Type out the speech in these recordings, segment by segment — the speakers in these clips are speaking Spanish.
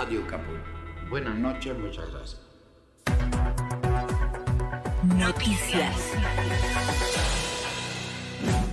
Radio Capul. Buenas noches, muchas gracias. Noticias.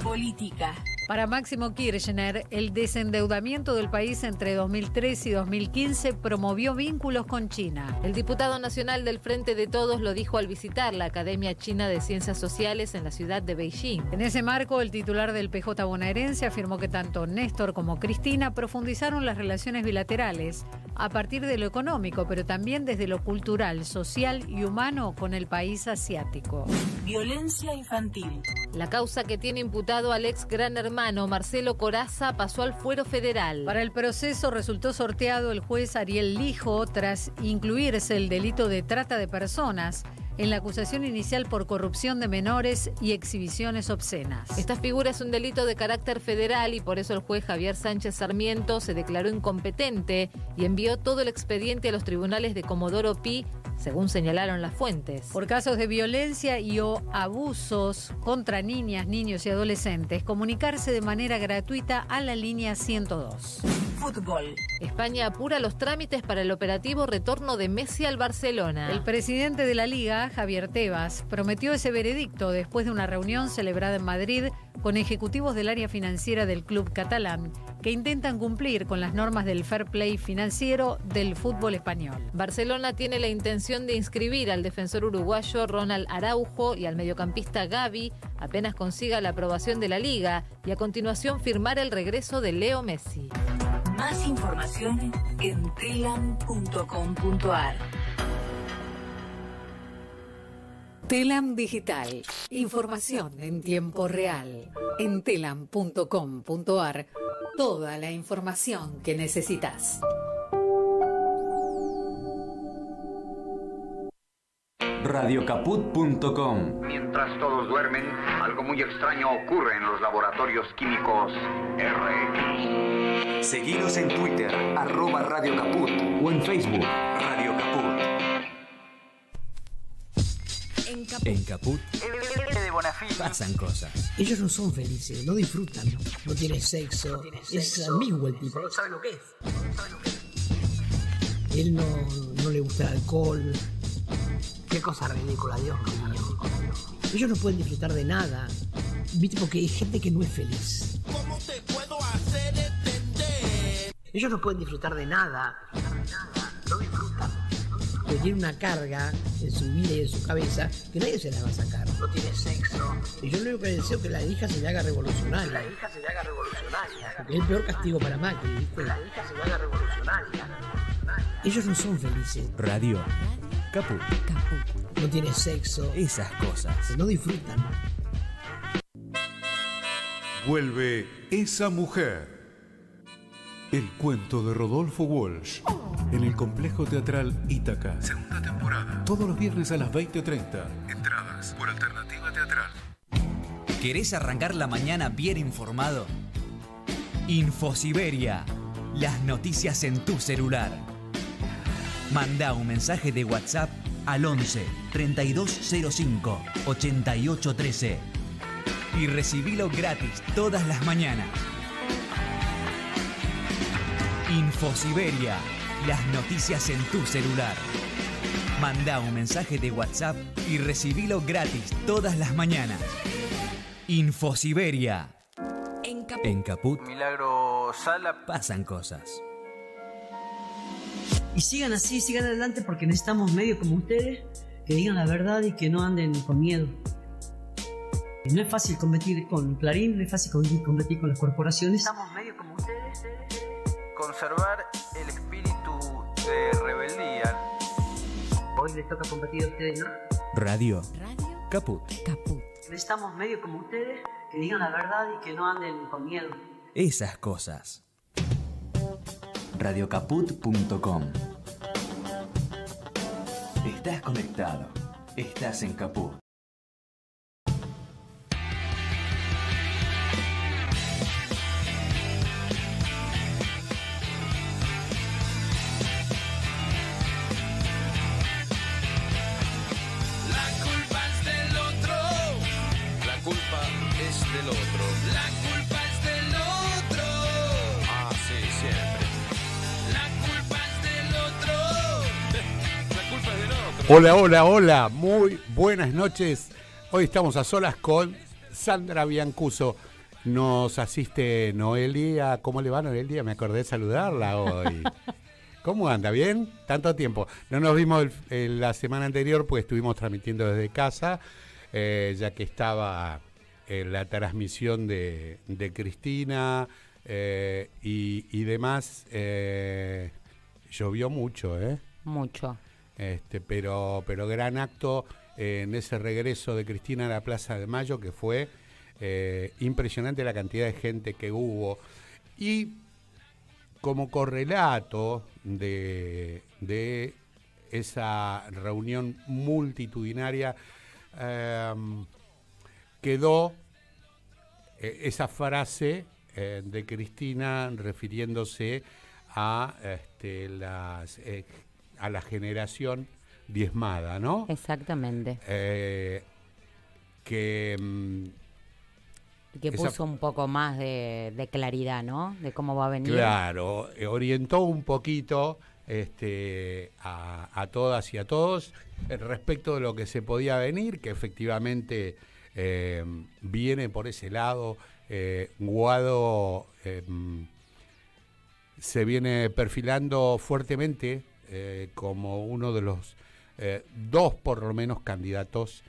Política. Para Máximo Kirchner, el desendeudamiento del país entre 2003 y 2015 promovió vínculos con China. El diputado nacional del Frente de Todos lo dijo al visitar la Academia China de Ciencias Sociales en la ciudad de Beijing. En ese marco, el titular del PJ bonaerense afirmó que tanto Néstor como Cristina profundizaron las relaciones bilaterales a partir de lo económico, pero también desde lo cultural, social y humano con el país asiático. Violencia infantil. La causa que tiene imputado al ex Gran Hermano Marcelo Corazza pasó al fuero federal. Para el proceso resultó sorteado el juez Ariel Lijo tras incluirse el delito de trata de personas en la acusación inicial por corrupción de menores y exhibiciones obscenas. Esta figura es un delito de carácter federal y por eso el juez Javier Sánchez Sarmiento se declaró incompetente y envió todo el expediente a los tribunales de Comodoro Pi, según señalaron las fuentes. Por casos de violencia y o abusos contra niñas, niños y adolescentes, comunicarse de manera gratuita a la línea 102. Fútbol. España apura los trámites para el operativo retorno de Messi al Barcelona. El presidente de la Liga, Javier Tebas, prometió ese veredicto después de una reunión celebrada en Madrid con ejecutivos del área financiera del club catalán, que intentan cumplir con las normas del fair play financiero del fútbol español. Barcelona tiene la intención de inscribir al defensor uruguayo Ronald Araujo y al mediocampista Gavi apenas consiga la aprobación de la Liga y a continuación firmar el regreso de Leo Messi. Más información en telam.com.ar. Telam Digital. Información en tiempo real. En telam.com.ar. Toda la información que necesitas. Radiocaput.com. Mientras todos duermen, algo muy extraño ocurre en los laboratorios químicos RX. Seguinos en Twitter, @Radiocaput, o en Facebook, Radio Caput. En Caput. Pasan cosas. Ellos no son felices, no disfrutan, no tienen sexo, es amigo el tipo. No sabe lo que es. Él no le gusta el alcohol. Qué cosa ridícula, Dios mío. Ellos no pueden disfrutar de nada, ¿viste? Porque hay gente que no es feliz. ¿Cómo te puedo hacer entender? Ellos no pueden disfrutar de nada. No disfrutan. Porque tienen una carga en su vida y en su cabeza que nadie se la va a sacar. No tiene sexo. Y yo lo único que deseo es que la hija se le haga revolucionaria. Porque es el peor castigo para Macri, ¿viste? La hija se le haga revolucionaria. Ellos no son felices. Radio Caput. No tiene sexo. Esas cosas. No disfrutan. Vuelve Esa Mujer. El cuento de Rodolfo Walsh. En el complejo teatral Ítaca. Segunda temporada. Todos los viernes a las 20:30. Entradas por Alternativa Teatral. ¿Querés arrancar la mañana bien informado? InfoSiberia. Las noticias en tu celular. Manda un mensaje de WhatsApp al 11-3205-8813 y recibilo gratis todas las mañanas. InfoSiberia, las noticias en tu celular. Manda un mensaje de WhatsApp y recibilo gratis todas las mañanas. InfoSiberia. En Caput, Milagro Sala, pasan cosas. Y sigan así, sigan adelante, porque necesitamos medios como ustedes que digan la verdad y que no anden con miedo. Y no es fácil competir con Clarín, no es fácil competir con las corporaciones. Necesitamos medios como ustedes. Conservar el espíritu de rebeldía. Hoy les toca competir a ustedes, ¿no? Radio Caput. Necesitamos medios como ustedes que digan la verdad y que no anden con miedo. Esas cosas. Radiocaput.com. Estás conectado. Estás en Caput. La culpa es del otro. Hola, hola, hola, muy buenas noches. Hoy estamos a solas con Sandra Biancuso. Nos asiste Noelia. ¿Cómo le va, Noelia? Me acordé de saludarla hoy. ¿Cómo anda? ¿Bien? Tanto tiempo. No nos vimos la semana anterior, pues estuvimos transmitiendo desde casa, ya que estaba la transmisión de Cristina y demás. Llovió mucho, ¿eh? Mucho. Pero gran acto en ese regreso de Cristina a la Plaza de Mayo, que fue impresionante la cantidad de gente que hubo. Y como correlato de esa reunión multitudinaria quedó esa frase de Cristina refiriéndose a a la generación diezmada, ¿no? Exactamente. Que puso un poco más de claridad, ¿no? De cómo va a venir. Claro, orientó un poquito a todas y a todos respecto de lo que se podía venir, que efectivamente viene por ese lado. Guado se viene perfilando fuertemente como uno de los dos, por lo menos, candidatos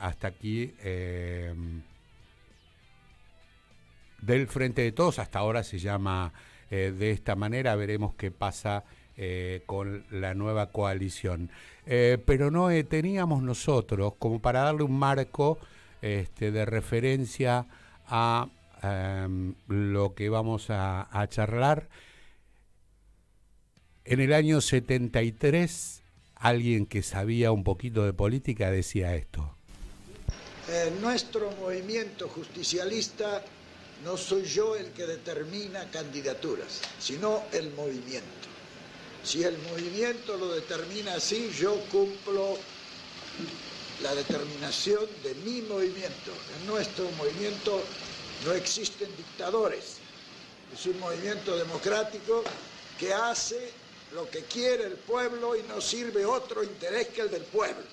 hasta aquí del Frente de Todos. Hasta ahora se llama de esta manera. Veremos qué pasa con la nueva coalición. Pero no teníamos nosotros, como para darle un marco de referencia a lo que vamos a charlar. En el año 73, alguien que sabía un poquito de política decía esto. Nuestro movimiento justicialista, no soy yo el que determina candidaturas, sino el movimiento. Si el movimiento lo determina así, yo cumplo la determinación de mi movimiento. En nuestro movimiento no existen dictadores. Es un movimiento democrático que hace lo que quiere el pueblo y no sirve otro interés que el del pueblo.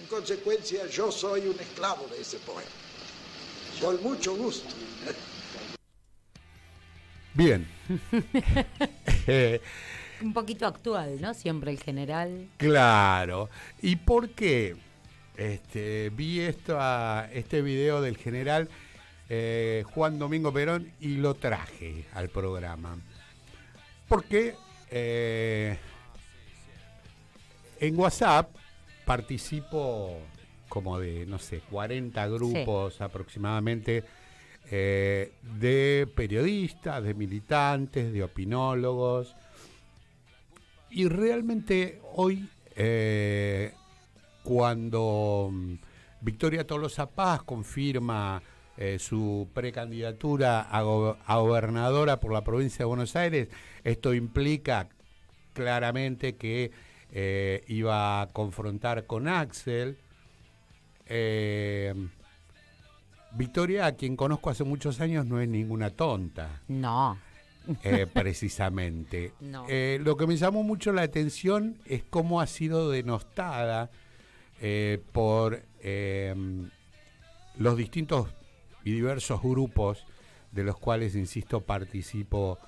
En consecuencia, yo soy un esclavo de ese pueblo. Con mucho gusto. Bien. Un poquito actual, ¿no? Siempre el general. Claro. ¿Y por qué? Vi este video del general Juan Domingo Perón y lo traje al programa. Porque en WhatsApp participo como de, no sé, 40 grupos sí, aproximadamente, de periodistas, de militantes, de opinólogos. Y realmente hoy, cuando Victoria Tolosa Paz confirma su precandidatura a gobernadora por la provincia de Buenos Aires, esto implica claramente que iba a confrontar con Axel. Victoria, a quien conozco hace muchos años, no es ninguna tonta. No. Precisamente. No. Lo que me llamó mucho la atención es cómo ha sido denostada por los distintos y diversos grupos de los cuales, insisto, participo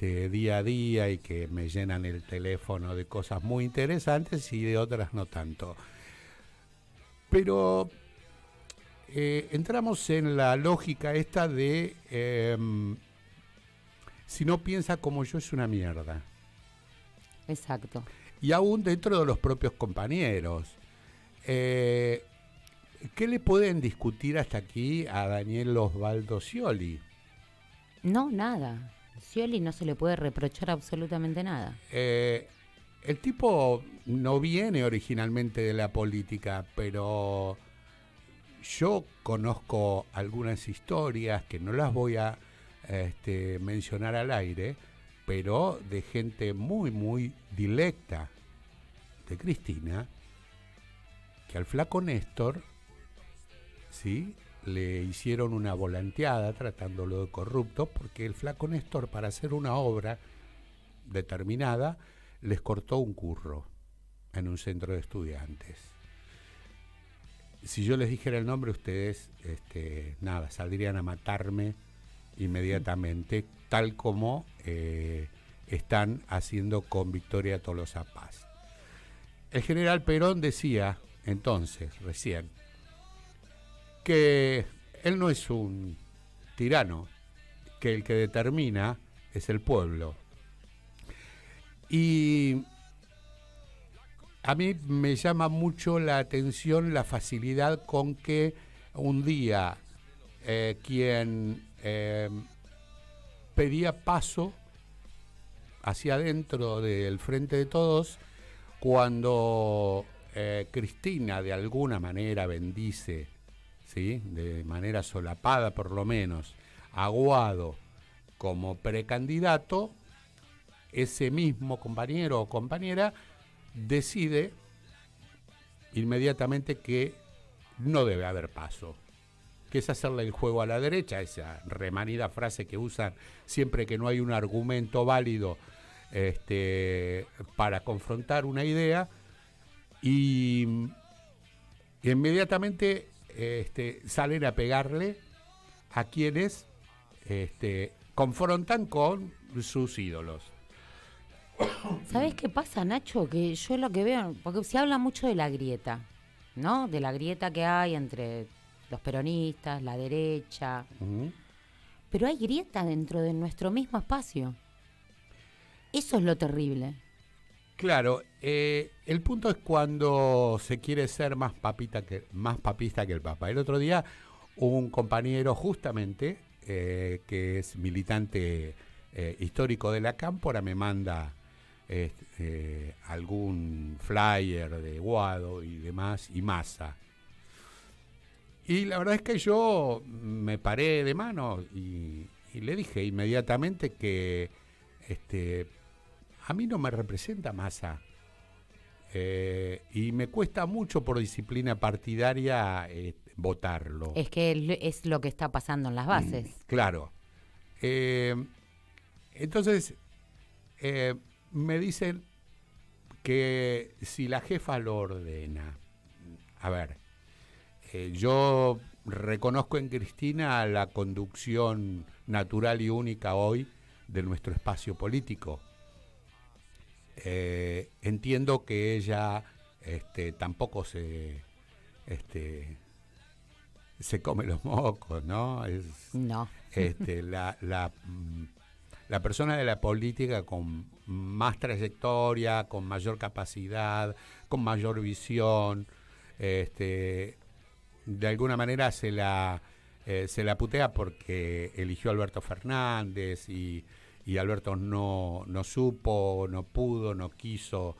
día a día y que me llenan el teléfono de cosas muy interesantes y de otras no tanto. Pero entramos en la lógica esta de si no piensa como yo es una mierda. Exacto. Y aún dentro de los propios compañeros. ¿Qué le pueden discutir hasta aquí a Daniel Osvaldo Scioli? No, nada. Scioli no se le puede reprochar absolutamente nada. El tipo no viene originalmente de la política, pero yo conozco algunas historias que no las voy a mencionar al aire, pero de gente muy, muy directa de Cristina, que al flaco Néstor, ¿sí?, le hicieron una volanteada tratándolo de corrupto, porque el flaco Néstor, para hacer una obra determinada, les cortó un curro. en un centro de estudiantes. Si yo les dijera el nombre, ustedes nada, saldrían a matarme inmediatamente, tal como están haciendo con Victoria Tolosa Paz. El general Perón decía entonces, recién, que él no es un tirano, que el que determina es el pueblo. Y a mí me llama mucho la atención la facilidad con que un día quien pedía paso hacia adentro del Frente de Todos, cuando Cristina de alguna manera bendice, ¿sí?, de manera solapada por lo menos, Aguado como precandidato, ese mismo compañero o compañera decide inmediatamente que no debe haber paso, que es hacerle el juego a la derecha, esa remanida frase que usan siempre que no hay un argumento válido para confrontar una idea, y inmediatamente salen a pegarle a quienes confrontan con sus ídolos. ¿Sabés qué pasa, Nacho? Que yo lo que veo, porque se habla mucho de la grieta, ¿no? De la grieta que hay entre los peronistas, la derecha. Uh-huh. Pero hay grieta dentro de nuestro mismo espacio. Eso es lo terrible. Claro, el punto es cuando se quiere ser más papista que el Papa. El otro día un compañero justamente que es militante histórico de la Cámpora me manda algún flyer de Guado y demás, y Massa. Y la verdad es que yo me paré de mano y le dije inmediatamente que a mí no me representa Massa. Y me cuesta mucho por disciplina partidaria votarlo. Es que es lo que está pasando en las bases. Claro. Entonces, me dicen que si la jefa lo ordena. A ver, yo reconozco en Cristina la conducción natural y única hoy de nuestro espacio político. Entiendo que ella tampoco se come los mocos, ¿no? No. La persona de la política con más trayectoria, con mayor capacidad, con mayor visión, de alguna manera se la putea porque eligió a Alberto Fernández y Alberto no supo, no pudo, no quiso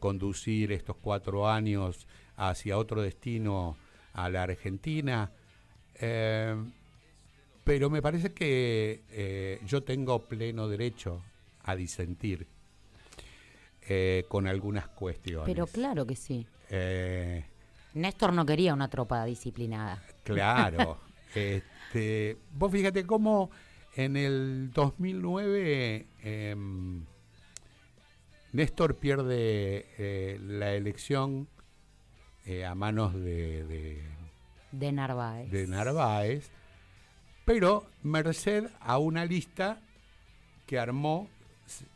conducir estos 4 años hacia otro destino a la Argentina. Pero me parece que yo tengo pleno derecho a disentir con algunas cuestiones. Pero claro que sí. Néstor no quería una tropa disciplinada. Claro. Vos fíjate cómo en el 2009 Néstor pierde la elección a manos de Narváez. Pero merced a una lista que armó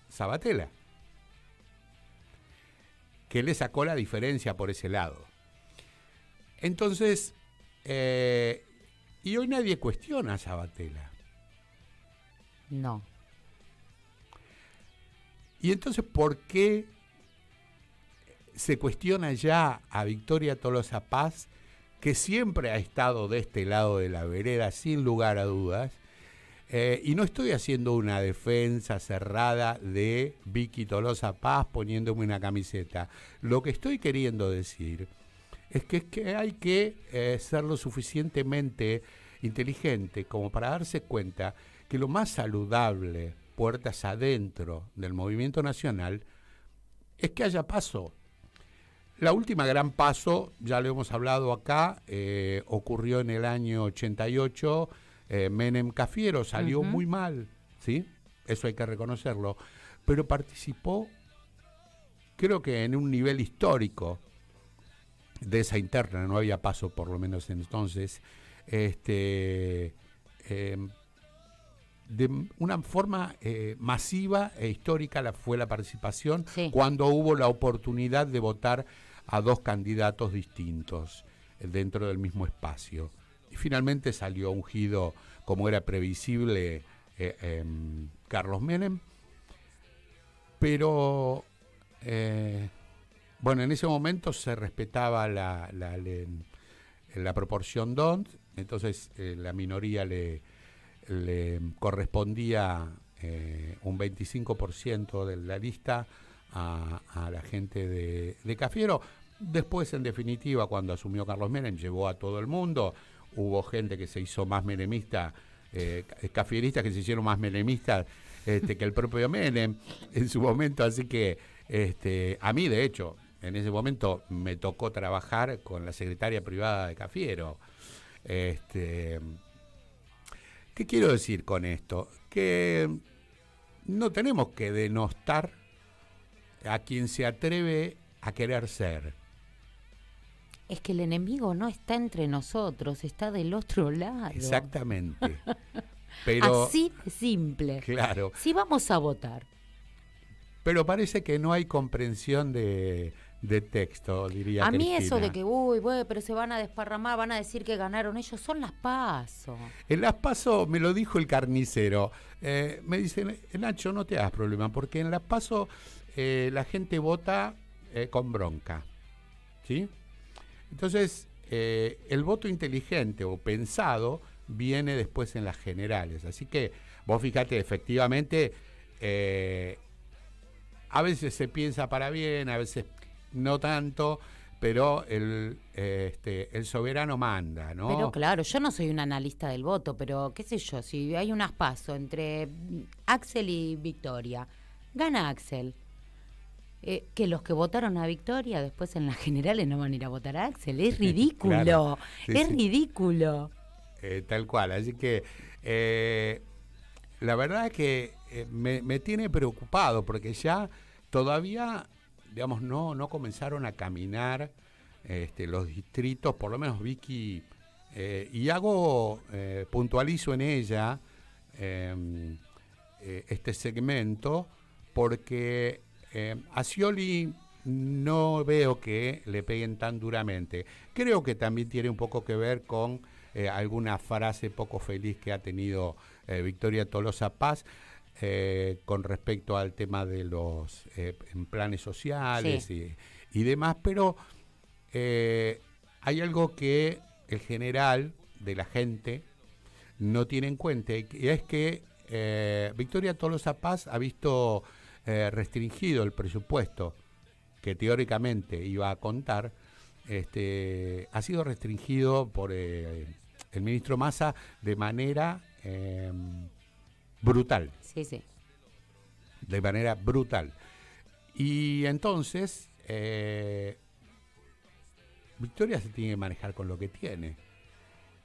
Sabatella, que le sacó la diferencia por ese lado. Entonces, y hoy nadie cuestiona a Sabatella. No. Y entonces, ¿por qué se cuestiona ya a Victoria Tolosa Paz, que siempre ha estado de este lado de la vereda, sin lugar a dudas? Y no estoy haciendo una defensa cerrada de Vicky Tolosa Paz poniéndome una camiseta. Lo que estoy queriendo decir es que hay que ser lo suficientemente inteligente como para darse cuenta que lo más saludable, puertas adentro del movimiento nacional, es que haya paso. La última gran paso, ya lo hemos hablado acá, ocurrió en el año 88, Menem Cafiero, salió uh-huh. muy mal, ¿sí? Eso hay que reconocerlo, pero participó creo que en un nivel histórico de esa interna, no había PASO por lo menos entonces, de una forma masiva e histórica fue la participación, sí, cuando hubo la oportunidad de votar a dos candidatos distintos dentro del mismo espacio. Y finalmente salió ungido, como era previsible, Carlos Menem. Pero, bueno, en ese momento se respetaba la proporción DONT, entonces la minoría le correspondía un 25% de la lista a la gente de Cafiero. Después, en definitiva, cuando asumió Carlos Menem, llevó a todo el mundo. Hubo gente que se hizo más menemista, cafieristas que se hicieron más menemistas que el propio Menem en su momento. Así que a mí, de hecho, en ese momento me tocó trabajar con la secretaria privada de Cafiero. ¿Qué quiero decir con esto? Que no tenemos que denostar a quien se atreve a querer ser. Es que el enemigo no está entre nosotros, está del otro lado. Exactamente. Pero, así de simple. Claro. Sí, vamos a votar. Pero parece que no hay comprensión de texto, diría Cristina. A mí eso de que, uy, wey, pero se van a desparramar, van a decir que ganaron ellos, son las PASO. En las PASO me lo dijo el carnicero. Me dicen, Nacho, no te hagas problema, porque en las PASO la gente vota con bronca, ¿sí? Entonces, el voto inteligente o pensado viene después en las generales. Así que vos fíjate, efectivamente, a veces se piensa para bien, a veces no tanto, pero el soberano manda, ¿no? Pero claro, yo no soy un analista del voto, pero qué sé yo, si hay unas PASO entre Axel y Victoria, gana Axel. Que los que votaron a Victoria después en las generales no van a ir a votar a Axel. Es ridículo, claro, sí, es sí, ridículo. Tal cual, así que la verdad que me tiene preocupado porque ya todavía, digamos, no comenzaron a caminar los distritos, por lo menos Vicky, y hago, puntualizo en ella este segmento porque a Scioli no veo que le peguen tan duramente. Creo que también tiene un poco que ver con alguna frase poco feliz que ha tenido Victoria Tolosa Paz con respecto al tema de los planes sociales, sí, y demás, pero hay algo que el general de la gente no tiene en cuenta, y es que Victoria Tolosa Paz ha visto restringido el presupuesto que teóricamente iba a contar. Ha sido restringido por el ministro Massa de manera brutal. Sí, sí. De manera brutal. Y entonces Victoria se tiene que manejar con lo que tiene.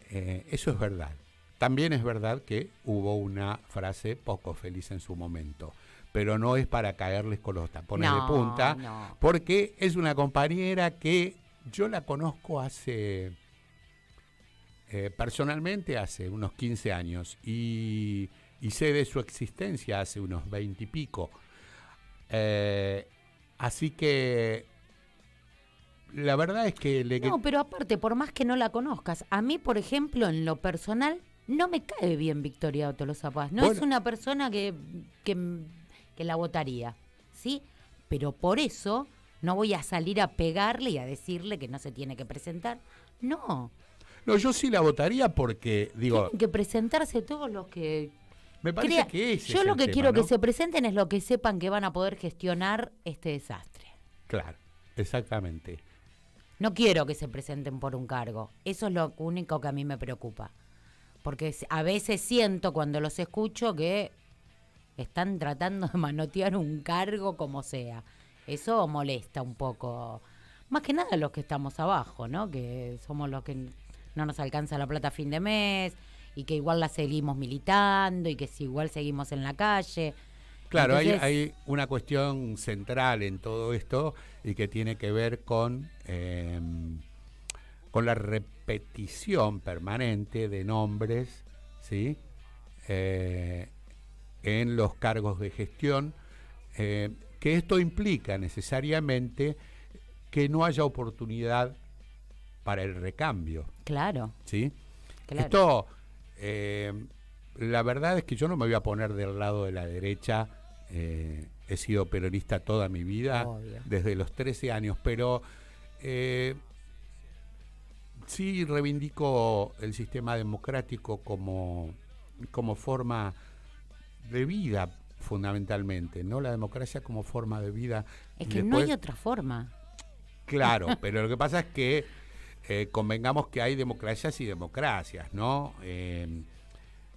Eso es verdad. También es verdad que hubo una frase poco feliz en su momento, pero no es para caerles con los tapones de punta, no, porque es una compañera que yo la conozco hace, personalmente, hace unos 15 años, y sé de su existencia hace unos 20 y pico. Así que la verdad es que... No, pero aparte, por más que no la conozcas, a mí, por ejemplo, en lo personal, no me cae bien Victoria Tolosa Paz. No, bueno, es una persona que la votaría, ¿sí? Pero por eso no voy a salir a pegarle y a decirle que no se tiene que presentar. No. No, yo sí la votaría porque, digo... Tienen que presentarse todos los que... Me parece que ese yo es lo que tema, quiero, ¿no?, que se presenten es lo que sepan que van a poder gestionar este desastre. Claro, exactamente. No quiero que se presenten por un cargo. Eso es lo único que a mí me preocupa. Porque a veces siento cuando los escucho que están tratando de manotear un cargo como sea. Eso molesta un poco. Más que nada los que estamos abajo, ¿no? Que somos los que no nos alcanza la plata a fin de mes y que igual la seguimos militando y que si igual seguimos en la calle. Claro, entonces hay una cuestión central en todo esto y que tiene que ver con la repetición permanente de nombres, ¿sí?, en los cargos de gestión, que esto implica necesariamente que no haya oportunidad para el recambio. Claro. ¿Sí? Claro. Esto, la verdad es que yo no me voy a poner del lado de la derecha, he sido peronista toda mi vida, obvio, desde los 13 años, pero sí reivindico el sistema democrático como forma de vida, fundamentalmente, ¿no? La democracia como forma de vida. Es que después no hay otra forma. Claro, pero lo que pasa es que convengamos que hay democracias y democracias, ¿no?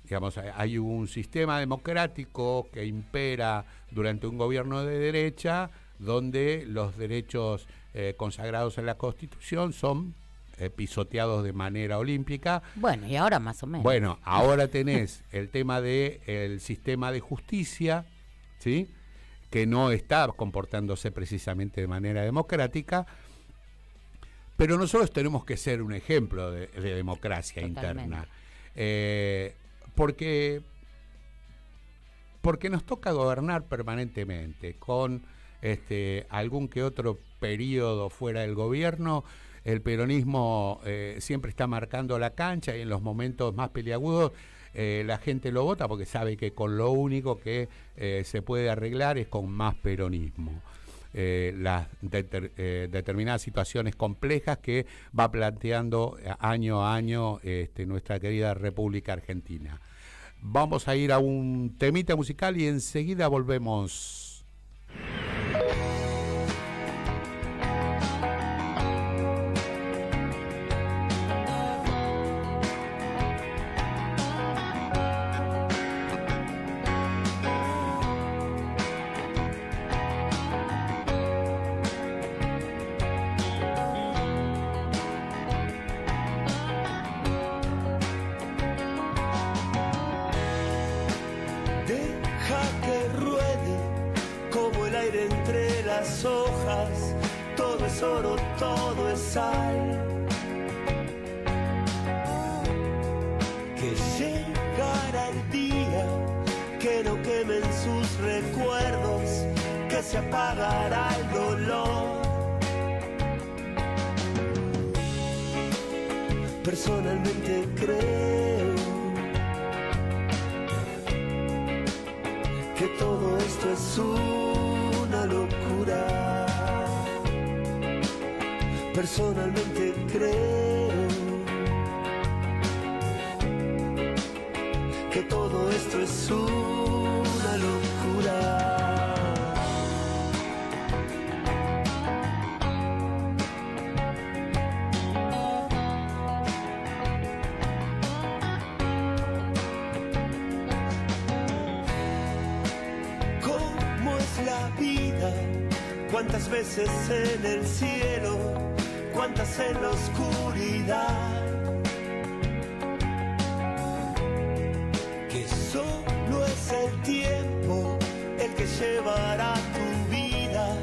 Digamos, hay un sistema democrático que impera durante un gobierno de derecha donde los derechos consagrados en la Constitución son pisoteados de manera olímpica. Bueno, y ahora más o menos. Bueno, ahora tenés el tema del sistema de justicia, ¿sí?, que no está comportándose precisamente de manera democrática, pero nosotros tenemos que ser un ejemplo de democracia, totalmente, interna. Porque nos toca gobernar permanentemente con algún que otro periodo fuera del gobierno. El peronismo siempre está marcando la cancha y en los momentos más peliagudos la gente lo vota porque sabe que con lo único que se puede arreglar es con más peronismo. Las determinadas situaciones complejas que va planteando año a año nuestra querida República Argentina. Vamos a ir a un temita musical y enseguida volvemos. Personalmente creo que todo esto es una locura. Personalmente creo que todo esto es una locura. Cuántas veces en el cielo, cuántas en la oscuridad, que solo es el tiempo el que llevará tu vida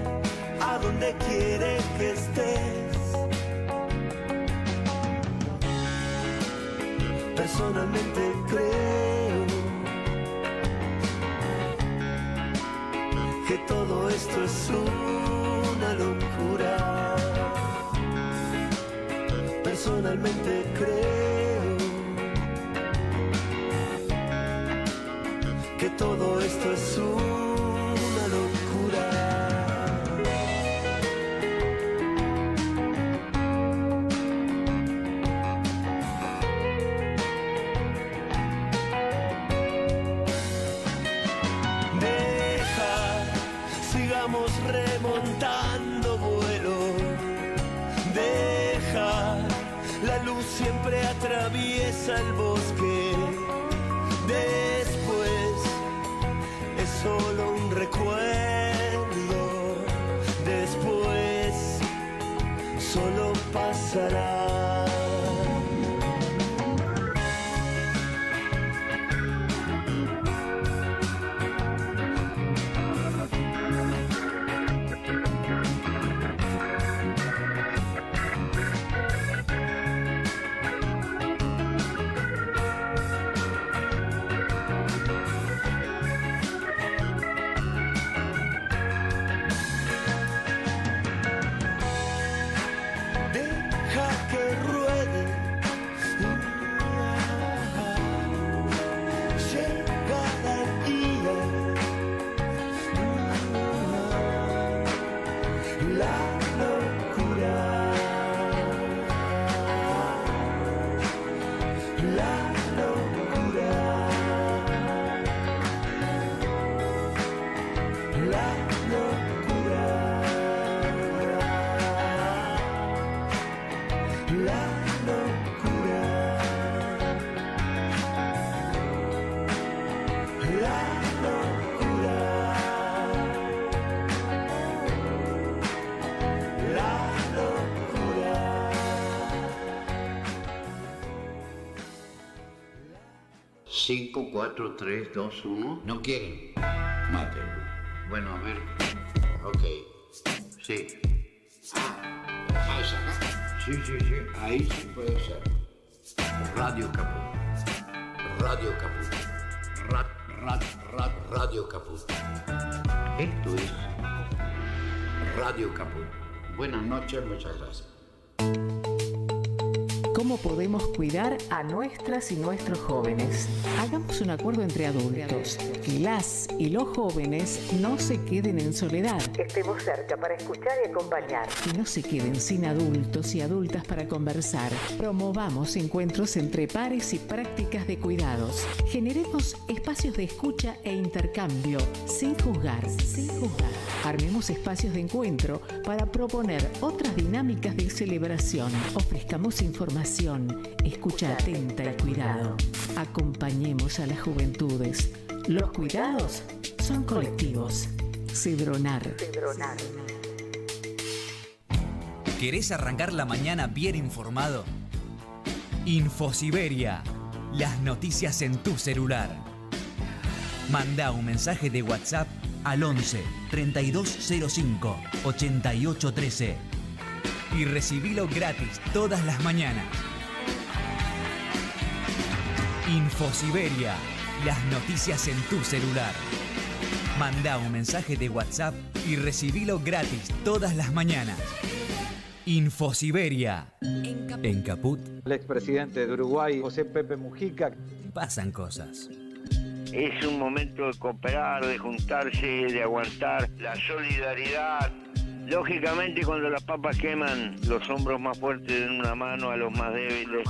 a donde quiere que estés. Personalmente creo que todo esto es una locura. Personalmente creo que todo esto es una locura. Remontando vuelo, deja, la luz siempre atraviesa el bosque, después es solo un recuerdo, después solo pasará. 5, 4, 3, 2, 1. ¿No quieren? Mátenlo. Bueno, a ver. Ok. Sí. Ah, ¿es acá? Sí, sí, sí. Ahí sí puede ser. Radio Caput. Radio Caput. Radio Caput. Esto es Radio Caput. Buenas noches, muchas gracias. ¿Cómo podemos cuidar a nuestras y nuestros jóvenes? Hagamos un acuerdo entre adultos, que las y los jóvenes no se queden en soledad. Estemos cerca para escuchar y acompañar. Y no se queden sin adultos y adultas para conversar. Promovamos encuentros entre pares y prácticas de cuidados. Generemos espacios de escucha e intercambio, sin juzgar, sin juzgar. Armemos espacios de encuentro para proponer otras dinámicas de celebración. Ofrezcamos información, escucha atenta y cuidado. Acompañemos a las juventudes. Los cuidados son colectivos. Cedronar. ¿Querés arrancar la mañana bien informado? Infosiberia. Las noticias en tu celular. Manda un mensaje de WhatsApp al 11 3205 8813. Y recibilo gratis todas las mañanas. Infosiberia, las noticias en tu celular. Manda un mensaje de WhatsApp y recibilo gratis todas las mañanas. Infosiberia. En Caput, el expresidente de Uruguay, José Pepe Mujica. Pasan cosas. Es un momento de cooperar, de juntarse, de aguantar la solidaridad. Lógicamente, cuando las papas queman, los hombros más fuertes dan una mano a los más débiles.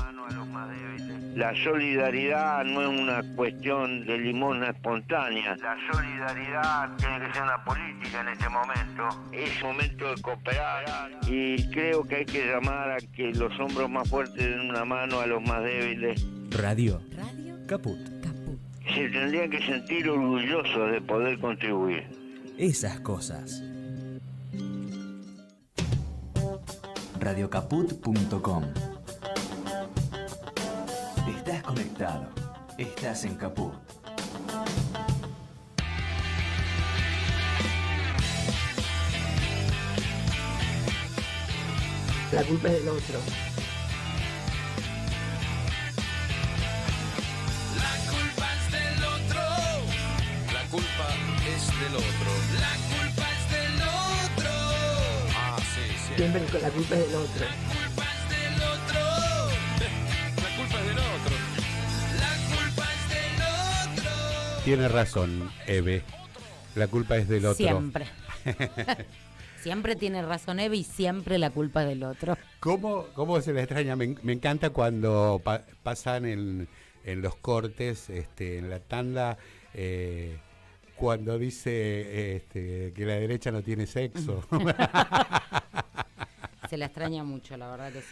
La solidaridad no es una cuestión de limosna espontánea. La solidaridad tiene que ser una política en este momento. Es momento de cooperar y creo que hay que llamar a que los hombros más fuertes den una mano a los más débiles. Radio Caput. Se tendrían que sentir orgullosos de poder contribuir. Esas cosas. Radiocaput.com. Estás conectado. Estás en Caput. La culpa es del otro. La culpa es del otro. La culpa es del otro. La culpa es del otro. Ah, sí, sí. Siempre con la culpa es del otro. Tiene razón, Eve. La culpa es del otro. Siempre. Siempre tiene razón, Eve, y siempre la culpa es del otro. ¿Cómo se la extraña? Me encanta cuando pasan en los cortes, en la tanda, cuando dice que la derecha no tiene sexo. Se la extraña mucho, la verdad que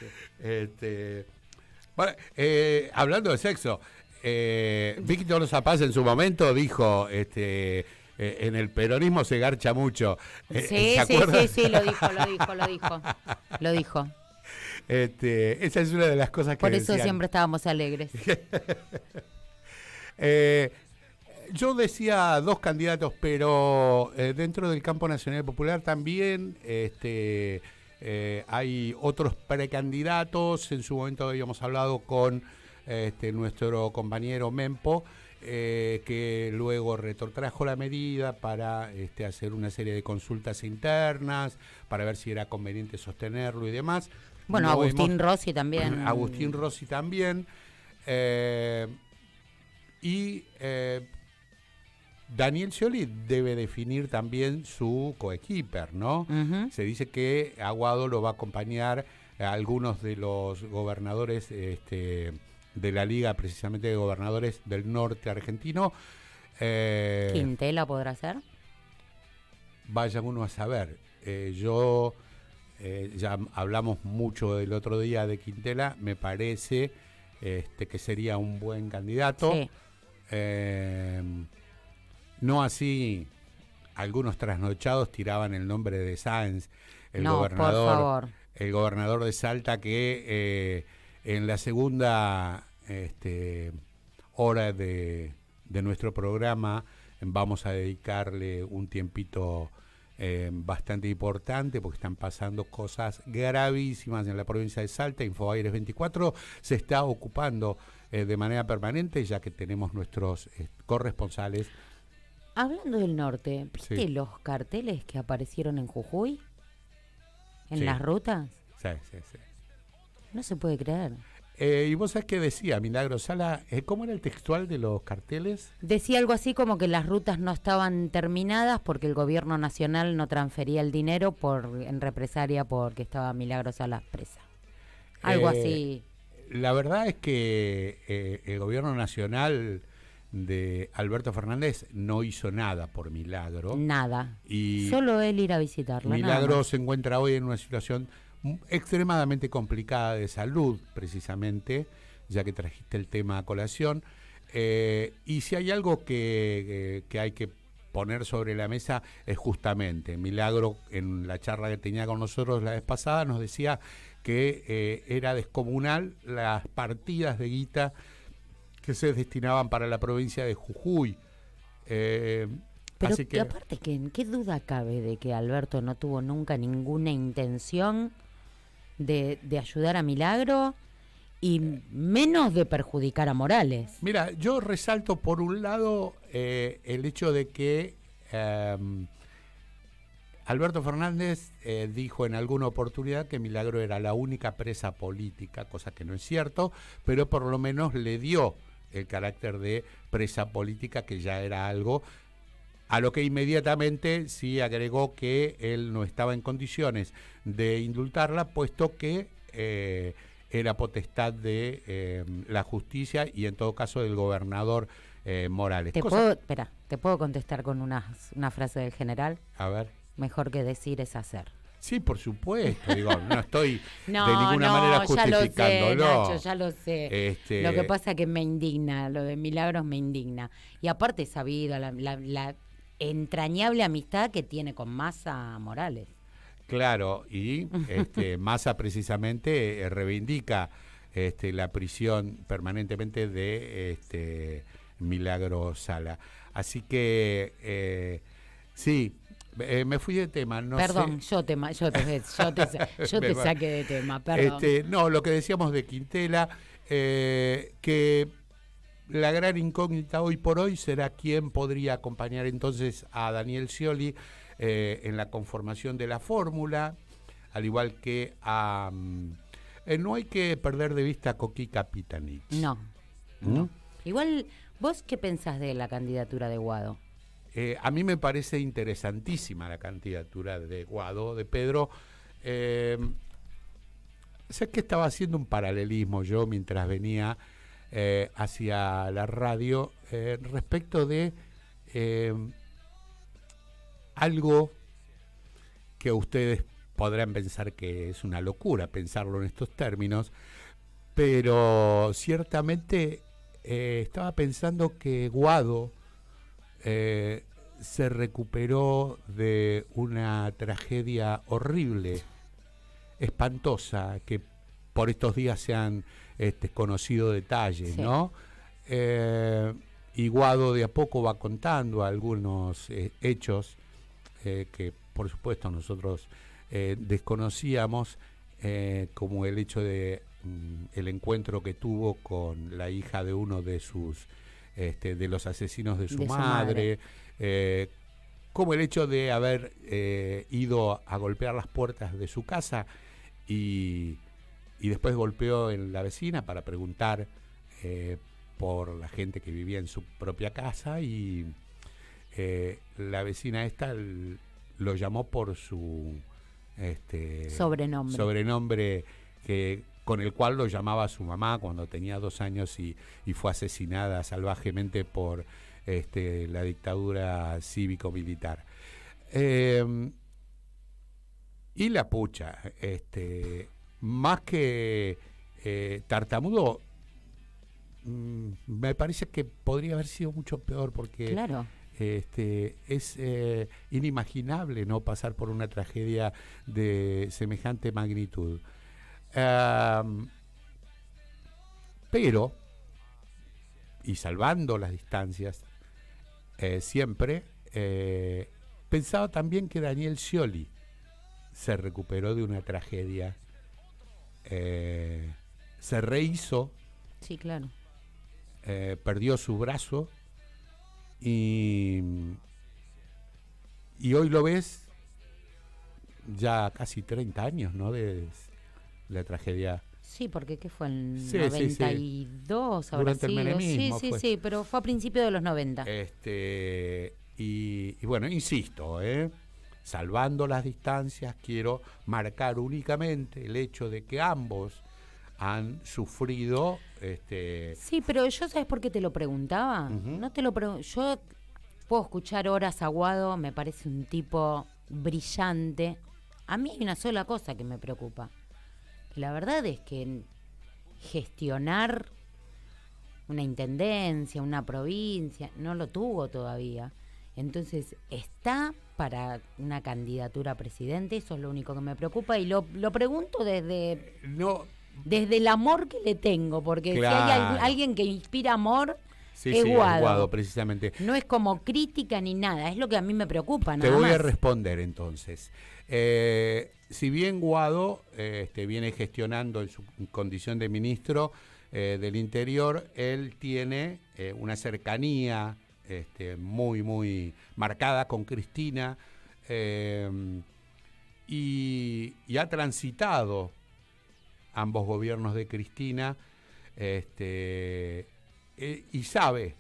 sí. Bueno, hablando de sexo... Víctor Zapaz en su momento dijo en el peronismo se garcha mucho. Sí, lo dijo. Esa es una de las cosas que por eso decían. Siempre estábamos alegres. Yo decía dos candidatos, pero dentro del campo nacional popular también hay otros precandidatos. En su momento habíamos hablado con nuestro compañero Mempo, que luego retrotrajo la medida para hacer una serie de consultas internas, para ver si era conveniente sostenerlo y demás. Bueno, no Agustín Rossi también. Agustín Rossi también. Daniel Scioli debe definir también su coequiper, ¿no? Uh-huh. Se dice que Aguado lo va a acompañar a algunos de los gobernadores de la Liga, precisamente de Gobernadores del Norte Argentino. ¿Quintela podrá ser? Vaya uno a saber. Ya hablamos mucho el otro día de Quintela, me parece que sería un buen candidato. Sí. No así, algunos trasnochados tiraban el nombre de Sáenz, el gobernador de Salta que... en la segunda hora de nuestro programa vamos a dedicarle un tiempito bastante importante, porque están pasando cosas gravísimas en la provincia de Salta. InfoAires 24 se está ocupando de manera permanente, ya que tenemos nuestros corresponsales. Hablando del norte, ¿viste los carteles que aparecieron en Jujuy? ¿En las rutas? Sí. No se puede creer. Y vos sabés qué decía Milagro Sala, ¿cómo era el textual de los carteles? Decía algo así como que las rutas no estaban terminadas porque el gobierno nacional no transfería el dinero en represalia porque estaba Milagro Sala presa. Algo así. La verdad es que el gobierno nacional de Alberto Fernández no hizo nada por Milagro. Nada. Y solo él ir a visitarla. Milagro se encuentra hoy en una situación extremadamente complicada de salud, precisamente, ya que trajiste el tema a colación, y si hay algo que hay que poner sobre la mesa es justamente, Milagro en la charla que tenía con nosotros la vez pasada nos decía que era descomunal las partidas de guita que se destinaban para la provincia de Jujuy. Pero así que aparte, ¿qué duda cabe de que Alberto no tuvo nunca ninguna intención de ayudar a Milagro y menos de perjudicar a Morales? Mira, yo resalto por un lado el hecho de que Alberto Fernández dijo en alguna oportunidad que Milagro era la única presa política, cosa que no es cierto, pero por lo menos le dio el carácter de presa política, que ya era algo, a lo que inmediatamente sí agregó que él no estaba en condiciones de indultarla, puesto que era potestad de la justicia y en todo caso del gobernador Morales. ¿Te puedo contestar con una frase del general? A ver. Mejor que decir es hacer. Sí, por supuesto, digo, no estoy de ninguna manera justificándolo. Ya lo sé, Nacho, ya lo sé. Lo que pasa es que me indigna, lo de Milagros me indigna. Y aparte es sabido la entrañable amistad que tiene con Massa Morales. Claro, y Massa precisamente reivindica la prisión permanentemente de Milagro Sala. Así que, sí. Me fui de tema, no perdón, sé. yo te saqué de tema, perdón. No, lo que decíamos de Quintela, que la gran incógnita hoy por hoy será quién podría acompañar entonces a Daniel Scioli en la conformación de la fórmula, al igual que a... no hay que perder de vista a Coqui Capitanich. No. Igual, ¿vos qué pensás de la candidatura de Guado? A mí me parece interesantísima la candidatura de Guado, de Pedro. Sé que estaba haciendo un paralelismo yo mientras venía hacia la radio respecto de algo que ustedes podrán pensar que es una locura pensarlo en estos términos, pero ciertamente estaba pensando que Guado se recuperó de una tragedia horrible, espantosa, que por estos días se han conocido detalles, ¿no? Y Guado de a poco va contando algunos hechos que por supuesto nosotros desconocíamos, como el hecho de el encuentro que tuvo con la hija de uno de sus de los asesinos de su madre. Como el hecho de haber ido a golpear las puertas de su casa y después golpeó en la vecina para preguntar por la gente que vivía en su propia casa, y la vecina esta lo llamó por su sobrenombre con el cual lo llamaba su mamá cuando tenía 2 años y fue asesinada salvajemente por la dictadura cívico-militar. Y la pucha, más que tartamudo, me parece que podría haber sido mucho peor, porque claro, es inimaginable no pasar por una tragedia de semejante magnitud. Pero y salvando las distancias siempre, pensaba también que Daniel Scioli se recuperó de una tragedia, se rehizo, sí, claro, perdió su brazo y hoy lo ves ya casi 30 años, ¿no?, de la tragedia. Sí, porque ¿qué fue? ¿En 92? Sí, sí. Durante el menemismo. Sí, sí, sí, pero fue a principios de los 90. Y bueno, insisto, salvando las distancias, quiero marcar únicamente el hecho de que ambos han sufrido... Sí, pero yo, ¿sabes por qué te lo preguntaba? Uh-huh. No te lo yo puedo escuchar horas a Guado, me parece un tipo brillante. A mí hay una sola cosa que me preocupa. La verdad es que gestionar una intendencia, una provincia, no lo tuvo todavía. Entonces, está para una candidatura a presidente, eso es lo único que me preocupa. Y lo pregunto desde, no, desde el amor que le tengo, porque claro, si hay alguien que inspira amor... Sí, es sí, Guado. Guado, precisamente. No es como crítica ni nada, es lo que a mí me preocupa. Nada Te voy más. A responder entonces. Si bien Guado viene gestionando en su condición de ministro del Interior, él tiene una cercanía muy, muy marcada con Cristina y ha transitado ambos gobiernos de Cristina. Y sabe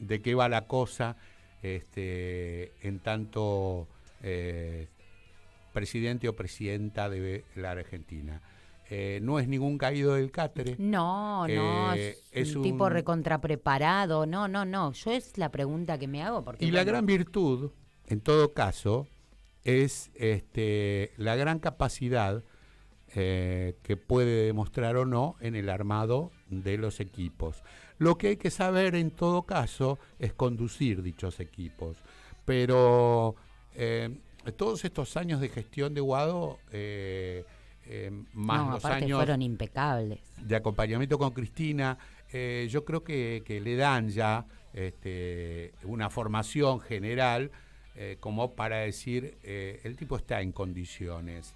de qué va la cosa en tanto presidente o presidenta de la Argentina. No es ningún caído del catre. No, no, es un tipo recontrapreparado. No, no, no, yo es la pregunta que me hago. Porque y la gran virtud, en todo caso, es la gran capacidad que puede demostrar o no en el armado de los equipos. Lo que hay que saber en todo caso es conducir dichos equipos, pero todos estos años de gestión de Guado, más los años fueron impecables de acompañamiento con Cristina, yo creo que le dan ya una formación general como para decir el tipo está en condiciones.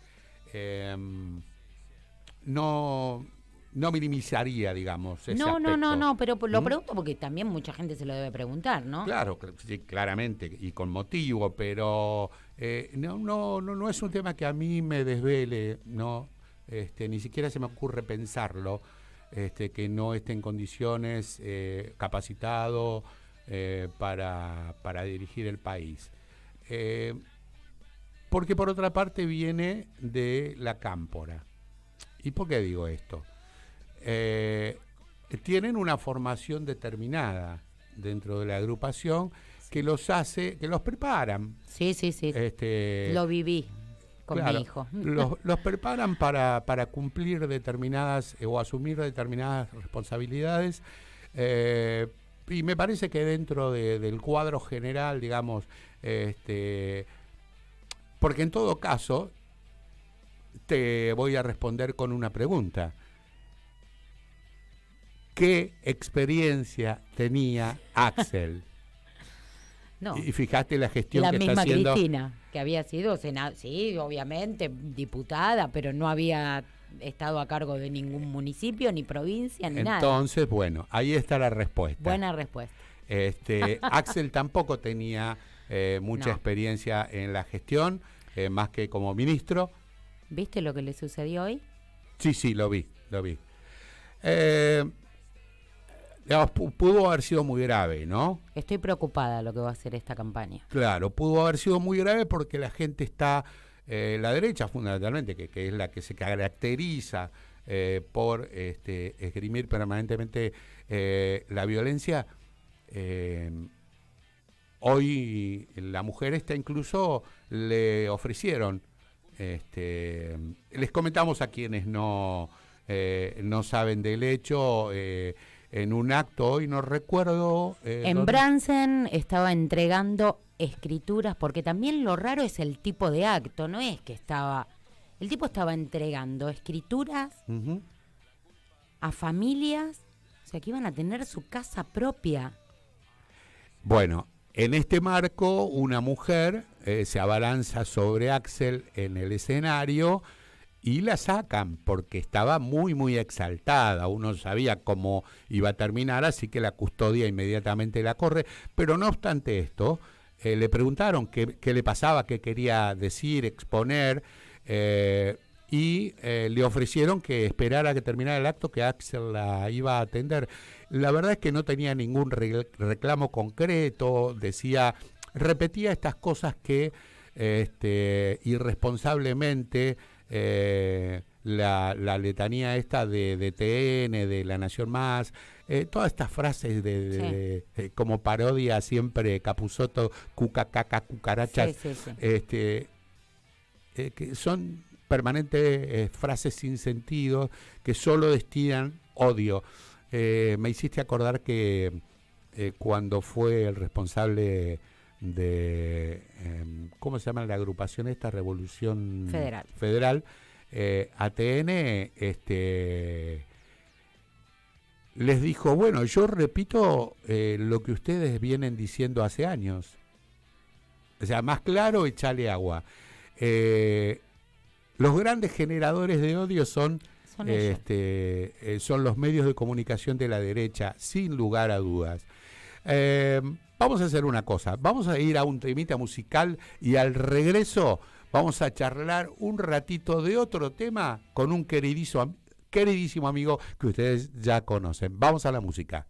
No minimizaría, digamos, ese aspecto. No, pero lo pregunto porque también mucha gente se lo debe preguntar, ¿no? Claro, sí, claramente, y con motivo, pero no es un tema que a mí me desvele, ¿no? Ni siquiera se me ocurre pensarlo, que no esté en condiciones, capacitado para dirigir el país. Porque por otra parte viene de la Cámpora. ¿Y por qué digo esto? Tienen una formación determinada dentro de la agrupación que los hace, que los preparan. Sí, sí, sí. Lo viví con mi hijo. Los preparan para cumplir determinadas o asumir determinadas responsabilidades. Y me parece que dentro del cuadro general, digamos, porque en todo caso, te voy a responder con una pregunta. ¿Qué experiencia tenía Axel? No. Y fíjate la gestión que está haciendo. La misma Cristina, que había sido senadora, sí, obviamente, diputada, pero no había estado a cargo de ningún municipio, ni provincia, ni nada. Entonces, bueno, ahí está la respuesta. Buena respuesta. Axel tampoco tenía mucha experiencia en la gestión, más que como ministro. ¿Viste lo que le sucedió hoy? Sí, sí, lo vi. Pudo haber sido muy grave, ¿no? Estoy preocupada lo que va a hacer esta campaña. Claro, pudo haber sido muy grave porque la gente está, la derecha fundamentalmente, que es la que se caracteriza por esgrimir permanentemente la violencia. Hoy la mujer esta incluso le ofrecieron... les comentamos a quienes no saben del hecho, en un acto hoy, no recuerdo... en Bransen estaba entregando escrituras, porque también lo raro es el tipo de acto, no es que estaba... El tipo estaba entregando escrituras a familias O sea, que iban a tener su casa propia. Bueno, en este marco, una mujer se abalanza sobre Axel en el escenario y la sacan porque estaba muy, muy exaltada. Uno sabía cómo iba a terminar, así que la custodia inmediatamente la corre. Pero no obstante esto, le preguntaron qué le pasaba, qué quería decir, exponer, y le ofrecieron que esperara que terminara el acto, que Axel la iba a atender. La verdad es que no tenía ningún reclamo concreto, repetía estas cosas que irresponsablemente la letanía esta de TN, de La Nación Más, todas estas frases de como parodia siempre, Capusotto, cuca, caca, cucarachas, que son permanentes frases sin sentido que solo destilan odio. Me hiciste acordar que cuando fue el responsable de, ¿cómo se llama la agrupación esta? Revolución Federal. ATN, les dijo, bueno, yo repito lo que ustedes vienen diciendo hace años. O sea, más claro, echale agua. Los grandes generadores de odio son los medios de comunicación de la derecha, sin lugar a dudas. Vamos a hacer una cosa, vamos a ir a un temita musical y al regreso vamos a charlar un ratito de otro tema con un queridísimo amigo que ustedes ya conocen. Vamos a la música.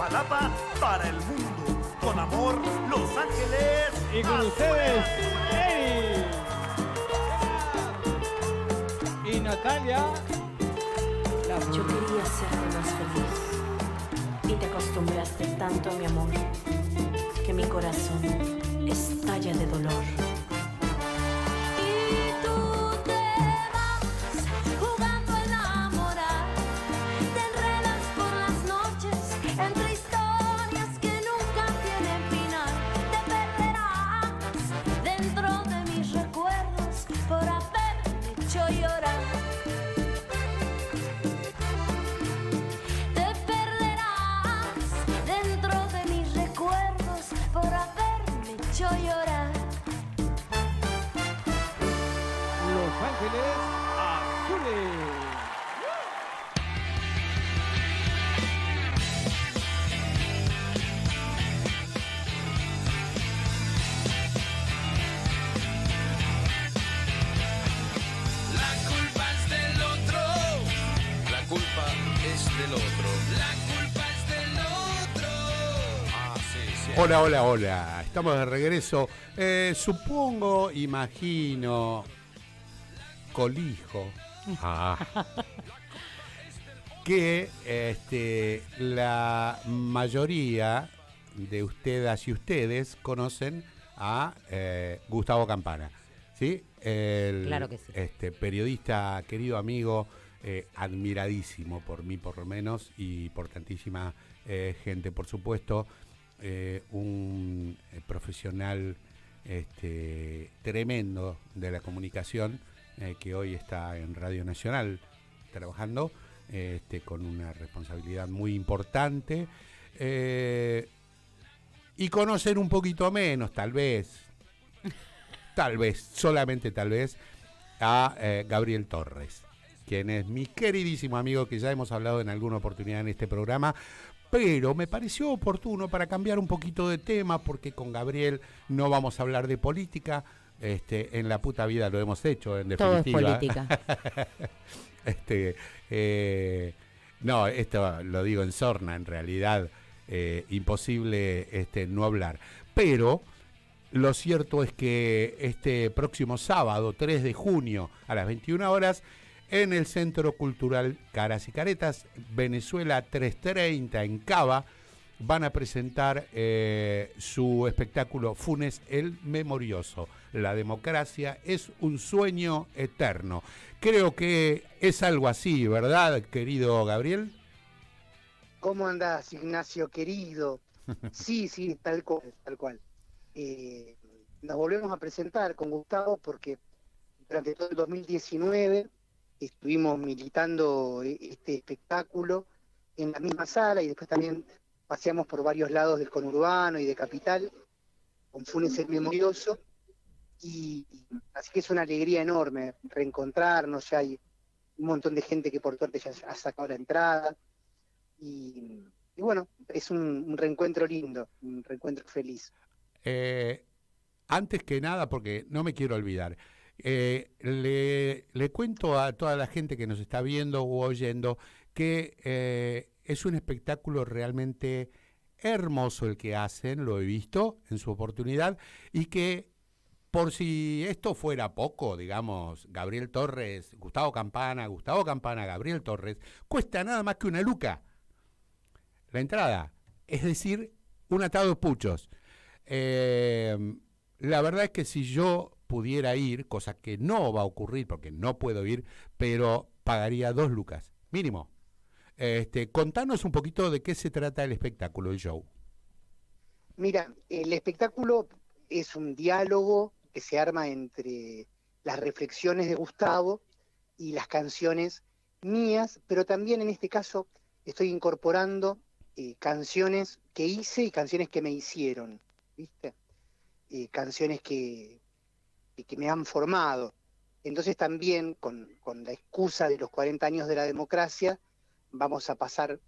Iztapalapa para el mundo. Con amor, Los Ángeles. Y con ustedes, Eri y Natalia. Yo quería hacerte más feliz y te acostumbraste tanto a mi amor que mi corazón estalla de dolor. Hola, hola, hola. Estamos de regreso. Supongo, imagino, colijo que la mayoría de ustedes y ustedes conocen a Gustavo Campana, ¿sí? Claro que sí. Periodista, querido amigo, admiradísimo por mí por lo menos y por tantísima gente, por supuesto. Un profesional tremendo de la comunicación que hoy está en Radio Nacional trabajando con una responsabilidad muy importante y conocer un poquito menos, tal vez, solamente tal vez, a Gabriel Torres, quien es mi queridísimo amigo que ya hemos hablado en alguna oportunidad en este programa. Pero me pareció oportuno para cambiar un poquito de tema, porque con Gabriel no vamos a hablar de política. En la puta vida lo hemos hecho, en definitiva. Todo es política. No, esto lo digo en sorna, en realidad. Imposible no hablar. Pero lo cierto es que este próximo sábado, 3 de junio, a las 21 horas... en el Centro Cultural Caras y Caretas, Venezuela 330 en Cava, van a presentar su espectáculo Funes el Memorioso. La democracia es un sueño eterno. Creo que es algo así, ¿verdad, querido Gabriel? ¿Cómo andás, Ignacio, querido? Sí, tal cual, tal cual. Nos volvemos a presentar con Gustavo porque durante todo el 2019... estuvimos militando este espectáculo en la misma sala y después también paseamos por varios lados del conurbano y de Capital con Funes el Memorioso, y así que es una alegría enorme reencontrarnos. Ya hay un montón de gente que por suerte ya ha sacado la entrada y bueno, es un reencuentro lindo, un reencuentro feliz. Antes que nada, porque no me quiero olvidar, le cuento a toda la gente que nos está viendo u oyendo que es un espectáculo realmente hermoso el que hacen, lo he visto en su oportunidad, y que por si esto fuera poco, digamos, Gabriel Torres, Gustavo Campana, Gabriel Torres, cuesta nada más que una luca la entrada, es decir, un atado de puchos. La verdad es que si yo pudiera ir, cosa que no va a ocurrir porque no puedo ir, pero pagaría 2 lucas, mínimo. Contanos un poquito de qué se trata el espectáculo, el show. Mira, el espectáculo es un diálogo que se arma entre las reflexiones de Gustavo y las canciones mías, pero también en este caso estoy incorporando canciones que hice y canciones que me hicieron, ¿viste? Canciones que me han formado. Entonces también con la excusa de los 40 años de la democracia vamos a pasar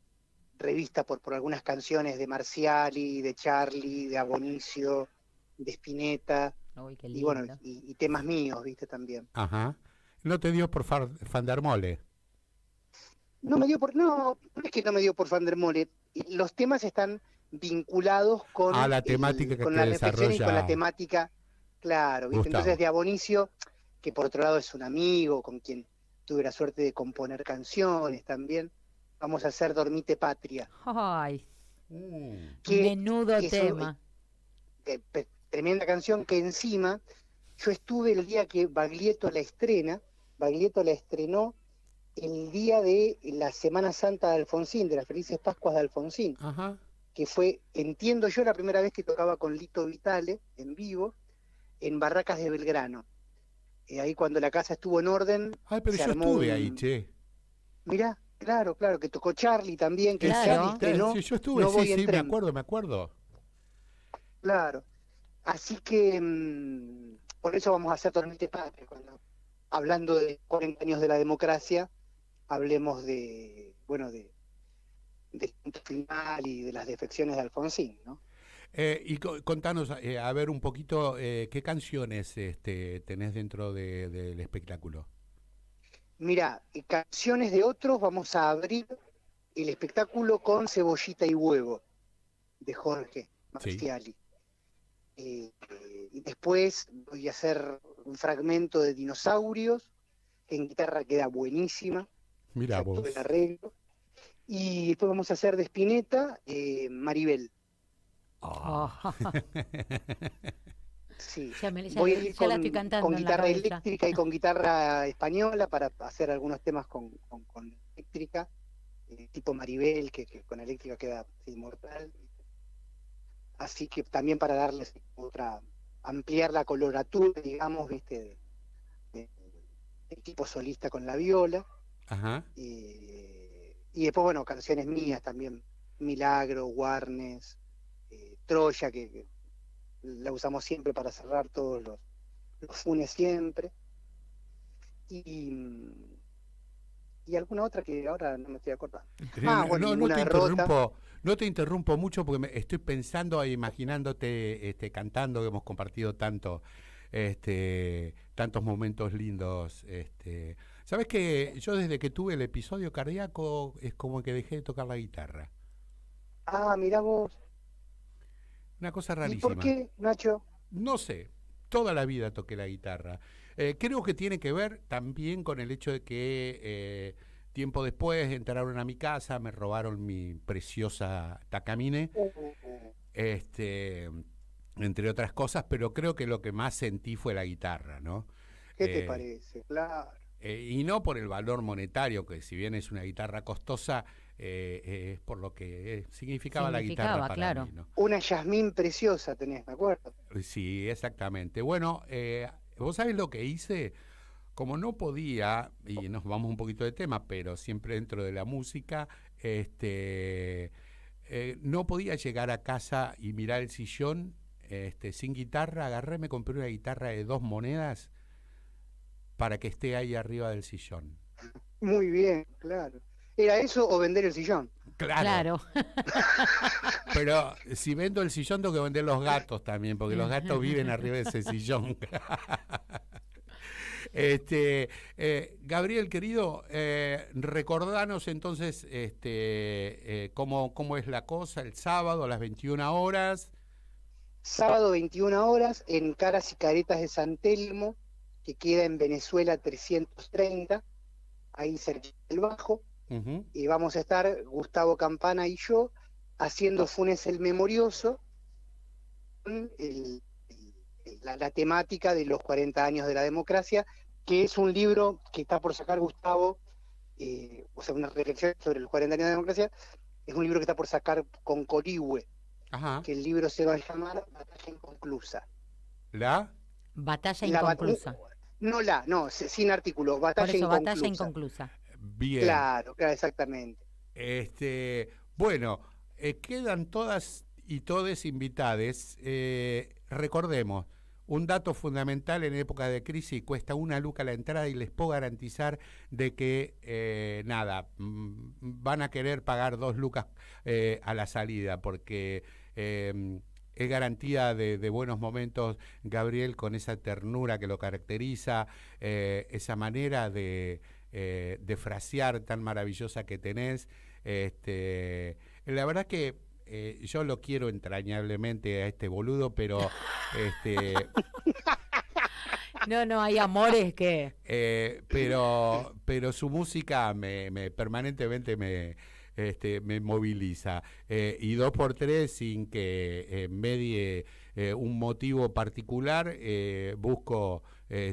revista por algunas canciones de Marciali, de Charlie, de Abonicio, de Spinetta. Uy, qué lindo. Y bueno, y temas míos, viste, también. Ajá. ¿No te dio por Fandermole? No me dio por... No, no es que no me dio por Van der Mole. Los temas están vinculados con... A la temática que con la reflexión y con la temática, claro. ¿Viste? Entonces, de Abonicio, que por otro lado es un amigo con quien tuve la suerte de componer canciones también, vamos a hacer Dormite Patria. Ay, que, menudo que tema. Tremenda canción que encima... Yo estuve el día que Baglietto la estrena, Baglietto la estrenó el día de la Semana Santa de Alfonsín, de las Felices Pascuas de Alfonsín. Ajá. Que fue, entiendo yo, la primera vez que tocaba con Lito Vitale en vivo, en Barracas de Belgrano. Ahí cuando la casa estuvo en orden... Ay, pero yo estuve ahí, che. Mirá, claro, claro, que tocó Charlie también, que claro. Estrenó, sí, yo estuve, no sí, sí, me acuerdo. Claro. Así que... por eso vamos a hacer Tornete Patria, cuando hablando de 40 años de la democracia, hablemos de, bueno, del punto final y de las defecciones de Alfonsín, ¿no? Y contanos, a ver un poquito, ¿qué canciones tenés dentro del espectáculo? Mirá, canciones de otros, vamos a abrir el espectáculo con Cebollita y Huevo, de Jorge Marciali. Sí. Y después voy a hacer un fragmento de Dinosaurios, que en guitarra queda buenísima. Mirá vos. El arreglo. Y después vamos a hacer de Spinetta, Maribel. Oh. Sí. Voy a ir con guitarra eléctrica y con guitarra española para hacer algunos temas con eléctrica, tipo Maribel, que con eléctrica queda inmortal. Así que también para darles ampliar la coloratura, digamos, viste, del tipo solista con la viola. Ajá. Y después, bueno, canciones mías también, Milagro, Warnes, Troya, que la usamos siempre para cerrar todos los funes siempre. Y alguna otra que ahora no me estoy acordando. Bueno, no te interrumpo mucho porque me estoy pensando e imaginándote cantando, que hemos compartido tantos momentos lindos. ¿Sabés que yo desde que tuve el episodio cardíaco es como que dejé de tocar la guitarra? Ah, mirá vos. Una cosa rarísima. ¿Y por qué, Nacho? No sé, toda la vida toqué la guitarra. Creo que tiene que ver también con el hecho de que tiempo después entraron a mi casa, me robaron mi preciosa Takamine, entre otras cosas, pero creo que lo que más sentí fue la guitarra, ¿no? ¿Qué te parece? Claro. Y no por el valor monetario, que si bien es una guitarra costosa, es por lo que significaba la guitarra para claro. mí, ¿no? Una Yasmín preciosa tenés, ¿me acuerdo? Sí, exactamente. Bueno... ¿Vos sabés lo que hice? Como no podía, y nos vamos un poquito de tema, pero siempre dentro de la música, no podía llegar a casa y mirar el sillón sin guitarra, agarré, me compré una guitarra de 2 monedas para que esté ahí arriba del sillón. Muy bien, claro. ¿Era eso o vender el sillón? Claro. Pero si vendo el sillón tengo que vender los gatos también, porque los gatos viven arriba de ese sillón. Gabriel, querido, recordanos entonces cómo es la cosa el sábado a las 21 horas. Sábado 21 horas en Caras y Caretas de San Telmo, que queda en Venezuela 330, ahí cerca del Bajo. Y vamos a estar Gustavo Campana y yo haciendo Funes el Memorioso, la temática de los 40 años de la democracia, que es un libro que está por sacar Gustavo, o sea, una reflexión sobre los 40 años de la democracia, es un libro que está por sacar con Corihue. Ajá. Que el libro se va a llamar Batalla Inconclusa. ¿La? Batalla Inconclusa. Sin artículo, Batalla Inconclusa. Batalla Inconclusa. Bien. Claro, exactamente. Bueno, quedan todas y todes invitades. Recordemos, un dato fundamental en época de crisis, cuesta 1 luca la entrada y les puedo garantizar de que, van a querer pagar 2 lucas a la salida, porque es garantía de buenos momentos, Gabriel, con esa ternura que lo caracteriza, esa manera de... de frasear tan maravillosa que tenés. La verdad que yo lo quiero entrañablemente a este boludo, pero... No, no, hay amores que... pero su música permanentemente me moviliza. Y 2 por 3, sin que medie un motivo particular, busco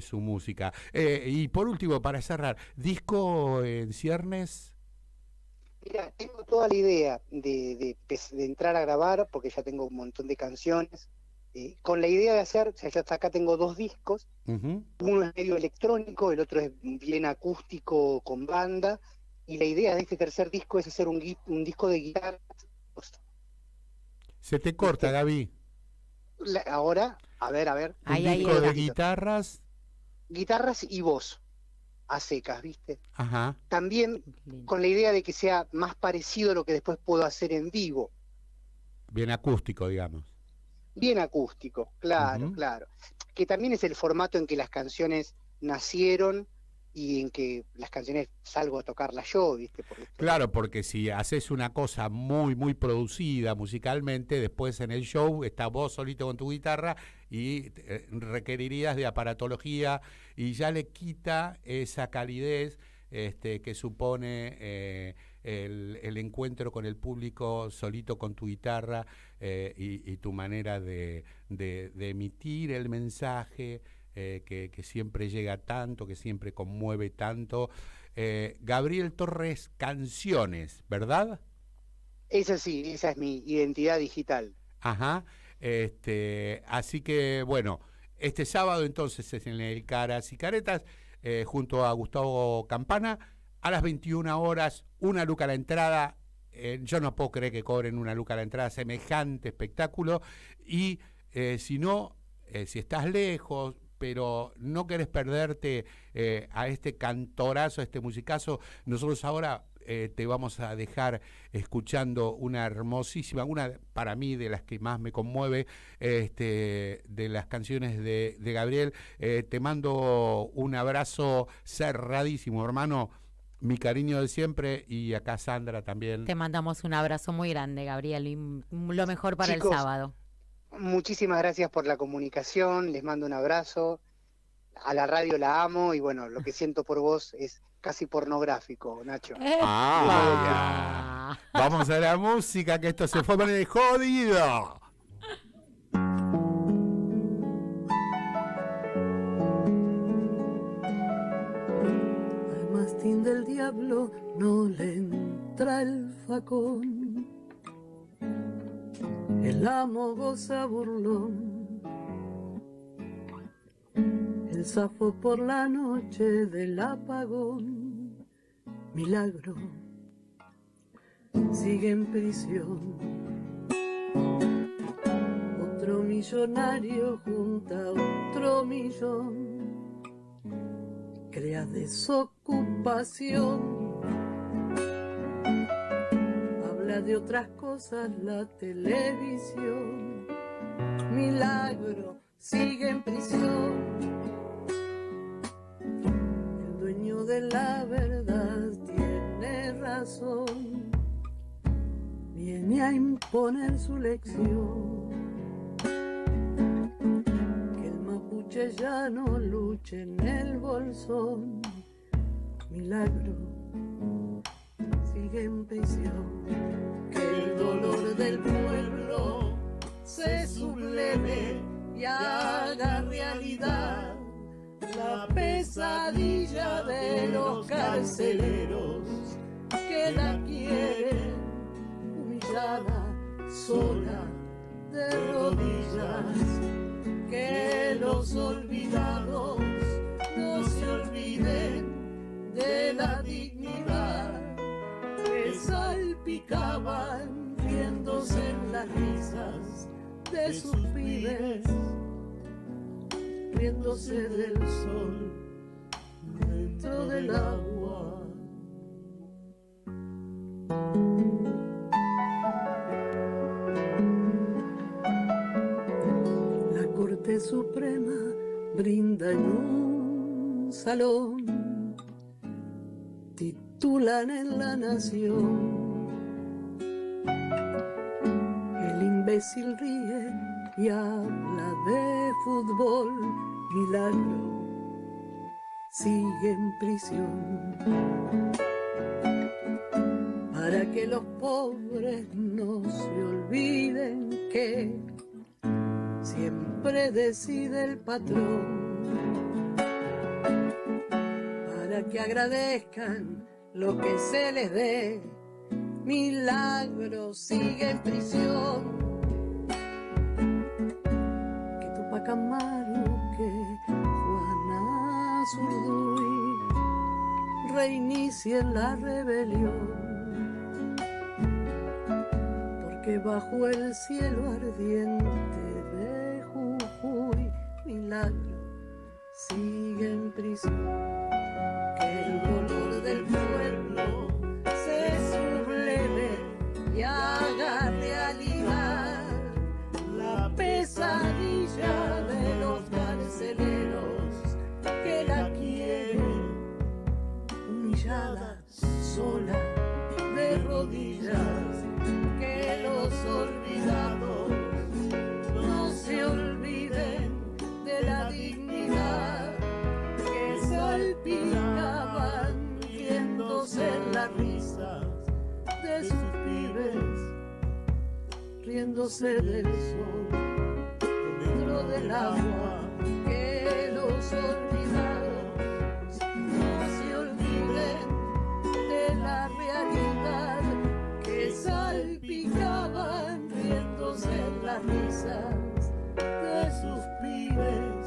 su música. Y por último, para cerrar, ¿disco en ciernes? Mira, tengo toda la idea de entrar a grabar, porque ya tengo un montón de canciones. Con la idea de hacer, o sea, yo hasta acá tengo 2 discos, uno es medio electrónico, el otro es bien acústico con banda, y la idea de este 3er disco es hacer un disco de guitarra. Se te corta, Gaby. Ahora, a ver. Un disco de guitarras. Guitarras y voz, a secas, ¿viste? Ajá. También con la idea de que sea más parecido a lo que después puedo hacer en vivo. Bien acústico, digamos. Bien acústico, claro, claro. Que también es el formato en que las canciones nacieron y en que las canciones salgo a tocarlas yo, ¿viste? Porque claro, porque si haces una cosa muy, muy producida musicalmente, después en el show estás vos solito con tu guitarra y requerirías de aparatología y ya le quita esa calidez que supone... El encuentro con el público solito con tu guitarra y tu manera de emitir el mensaje que siempre llega tanto, que siempre conmueve tanto. Gabriel Torres Canciones, ¿verdad? Eso sí, esa es mi identidad digital. Ajá, así que bueno, este sábado entonces es en el Caras y Caretas, junto a Gustavo Campana, a las 21 horas, 1 luca la entrada. Yo no puedo creer que cobren 1 luca la entrada, semejante espectáculo. Y si no, si estás lejos, pero no querés perderte a este cantorazo, a este musicazo, nosotros ahora te vamos a dejar escuchando una hermosísima, una para mí de las que más me conmueve, de las canciones de Gabriel. Te mando un abrazo cerradísimo, hermano. Mi cariño de siempre, y acá Sandra también. Te mandamos un abrazo muy grande, Gabriel, y lo mejor para el sábado. Muchísimas gracias por la comunicación, les mando un abrazo. A la radio la amo, y bueno, lo que siento por vos es casi pornográfico, Nacho. Ya. Vamos a la música, que esto se fue con el jodido. Mastín del diablo no le entra el facón, el amo goza burlón, el zafo por la noche del apagón, milagro, sigue en prisión. Otro millonario junta otro millón, crea desocupación, habla de otras cosas la televisión, milagro, sigue en prisión. El dueño de la verdad tiene razón, viene a imponer su lección. Ya no luche en el bolsón, milagro, sigue en prisión. Que el dolor del pueblo se subleve y haga realidad la pesadilla de los carceleros que la quieren humillada, sola, de rodillas. Que los olvidados no se olviden de la dignidad que salpicaban riéndose en las risas de sus pibes, riéndose del sol dentro del agua. Corte Suprema brinda en un salón titulan en La Nación. El imbécil ríe y habla de fútbol, milagro, sigue en prisión. Para que los pobres no se olviden que siempre decide el patrón. Para que agradezcan lo que se les dé, milagro, sigue en prisión. Que Tupac Amaru, que Juana Zurduy reinicien la rebelión. Que bajo el cielo ardiente de Jujuy, milagro, sigue en prisión. Que el dolor del pueblo se subleve y haga realidad la pesadilla de los carceleros que la quieren humillada, sola, de rodillas. Que los olvidados no se olviden de la dignidad que salpicaban riéndose en las risas de sus pibes, riéndose del sol, dentro del agua. Que los olvidados no se olviden de la realidad que salpicaban riéndose en las risas de sus pibes,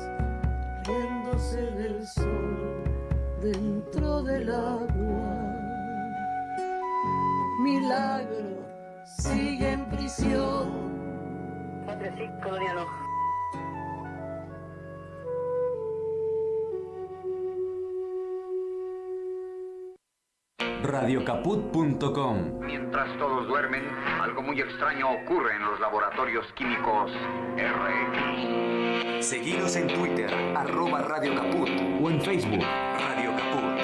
riéndose del sol dentro del agua. Milagro, sigue en prisión. Patricio Doriano. Radiocaput.com. Mientras todos duermen, algo muy extraño ocurre en los laboratorios químicos RX. Seguinos en Twitter, @Radio Caput, o en Facebook, Radio Caput.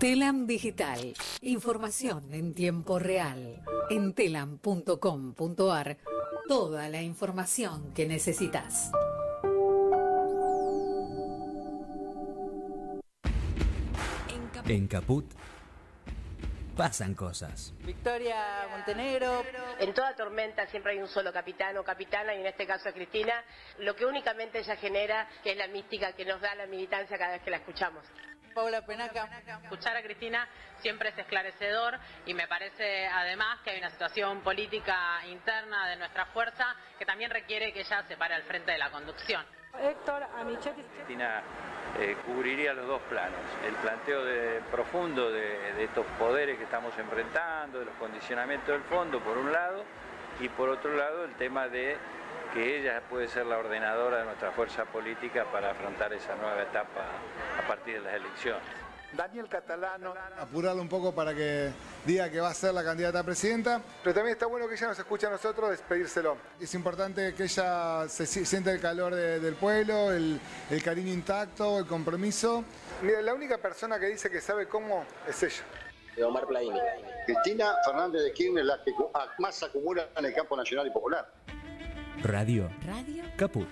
Telam Digital. Información en tiempo real. En telam.com.ar, toda la información que necesitas. En Caput pasan cosas. Victoria Montenegro. En toda tormenta siempre hay un solo capitán o capitana, y en este caso es Cristina. Lo que únicamente ella genera, que es la mística que nos da la militancia cada vez que la escuchamos. Paula Penaca. Escuchar a Cristina siempre es esclarecedor, y me parece además que hay una situación política interna de nuestra fuerza que también requiere que ella se pare al frente de la conducción. Héctor Amichetti. Cristina cubriría los dos planos, el planteo profundo de estos poderes que estamos enfrentando, de los condicionamientos del fondo por un lado, y por otro lado el tema de que ella puede ser la ordenadora de nuestra fuerza política para afrontar esa nueva etapa a partir de las elecciones. Daniel Catalano. Apurarlo un poco para que diga que va a ser la candidata a presidenta. Pero también está bueno que ella nos escuche a nosotros despedírselo. Es importante que ella se sienta el calor del pueblo, el cariño intacto, el compromiso. Mira, la única persona que dice que sabe cómo es ella. Omar Plaini. Cristina Fernández de Kirchner es la que más acumula en el campo nacional y popular. Radio Caput.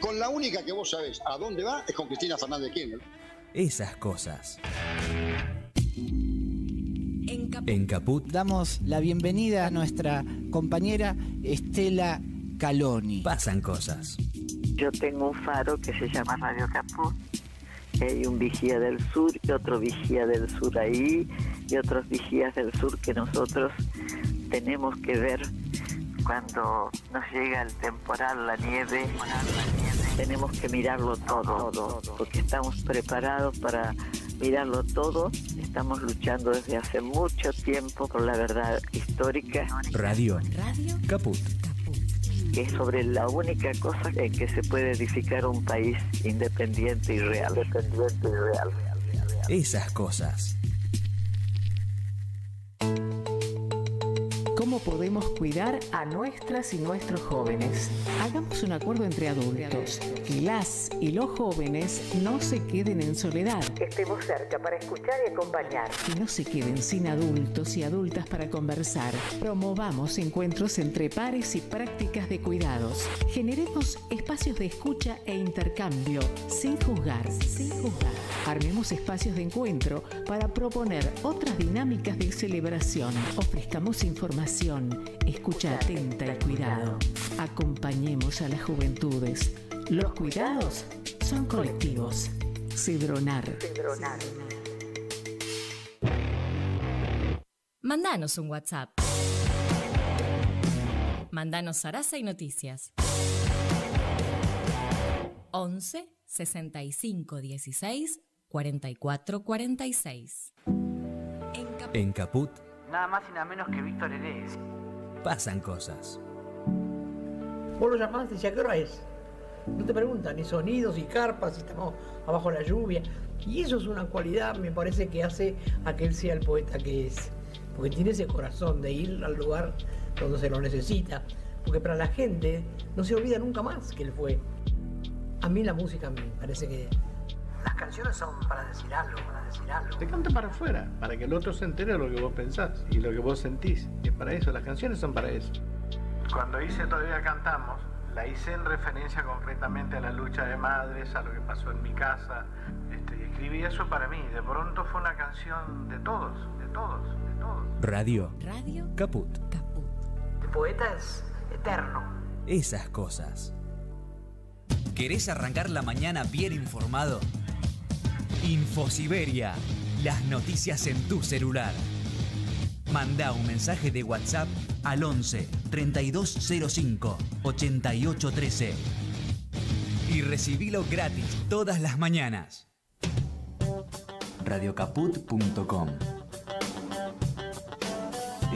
Con la única que vos sabés a dónde va es con Cristina Fernández de Kirchner. Esas cosas. En Caput damos la bienvenida a nuestra compañera Estela Caloni. Pasan cosas. Yo tengo un faro que se llama Radio Caput. Hay un vigía del sur y otro vigía del sur ahí, y otros vigías del sur que nosotros tenemos que ver cuando nos llega el temporal, la nieve. Tenemos que mirarlo todo, porque estamos preparados para mirarlo todo. Estamos luchando desde hace mucho tiempo por la verdad histórica. Radio Caput. Que es sobre la única cosa en que se puede edificar un país independiente y real. Esas cosas. cómo podemos cuidar a nuestras y nuestros jóvenes. Hagamos un acuerdo entre adultos. Que las y los jóvenes no se queden en soledad. Estemos cerca para escuchar y acompañar. Que no se queden sin adultos y adultas para conversar. Promovamos encuentros entre pares y prácticas de cuidados. Generemos espacios de escucha e intercambio, sin juzgar, Armemos espacios de encuentro para proponer otras dinámicas de celebración. Ofrezcamos información, escucha atenta y cuidado. Acompañemos a las juventudes. Los cuidados son colectivos. Cedronar. Mándanos un WhatsApp. Mándanos Sarasa y Noticias. 11 65 16 44 46. En Caput, nada más y nada menos que Víctor Heredia. Pasan cosas. Vos lo llamás y decís, ¿a qué hora es? No te preguntan ni sonidos, ni carpas, si estamos abajo de la lluvia. Y eso es una cualidad, me parece, que hace a que él sea el poeta que es. Porque tiene ese corazón de ir al lugar donde se lo necesita. Porque para la gente no se olvida nunca más que él fue. A mí la música me parece que las canciones son para decir algo, Te canta para afuera, para que el otro se entere de lo que vos pensás y lo que vos sentís. Es para eso, las canciones son para eso. Cuando hice Todavía Cantamos, la hice en referencia concretamente a la lucha de madres, a lo que pasó en mi casa. Escribí eso para mí. De pronto fue una canción de todos, Radio. Caput. El poeta es eterno. Esas cosas. ¿Querés arrancar la mañana bien informado? InfoSiberia. Las noticias en tu celular. Mandá un mensaje de WhatsApp al 11 3205 8813 y recibilo gratis todas las mañanas. Radiocaput.com.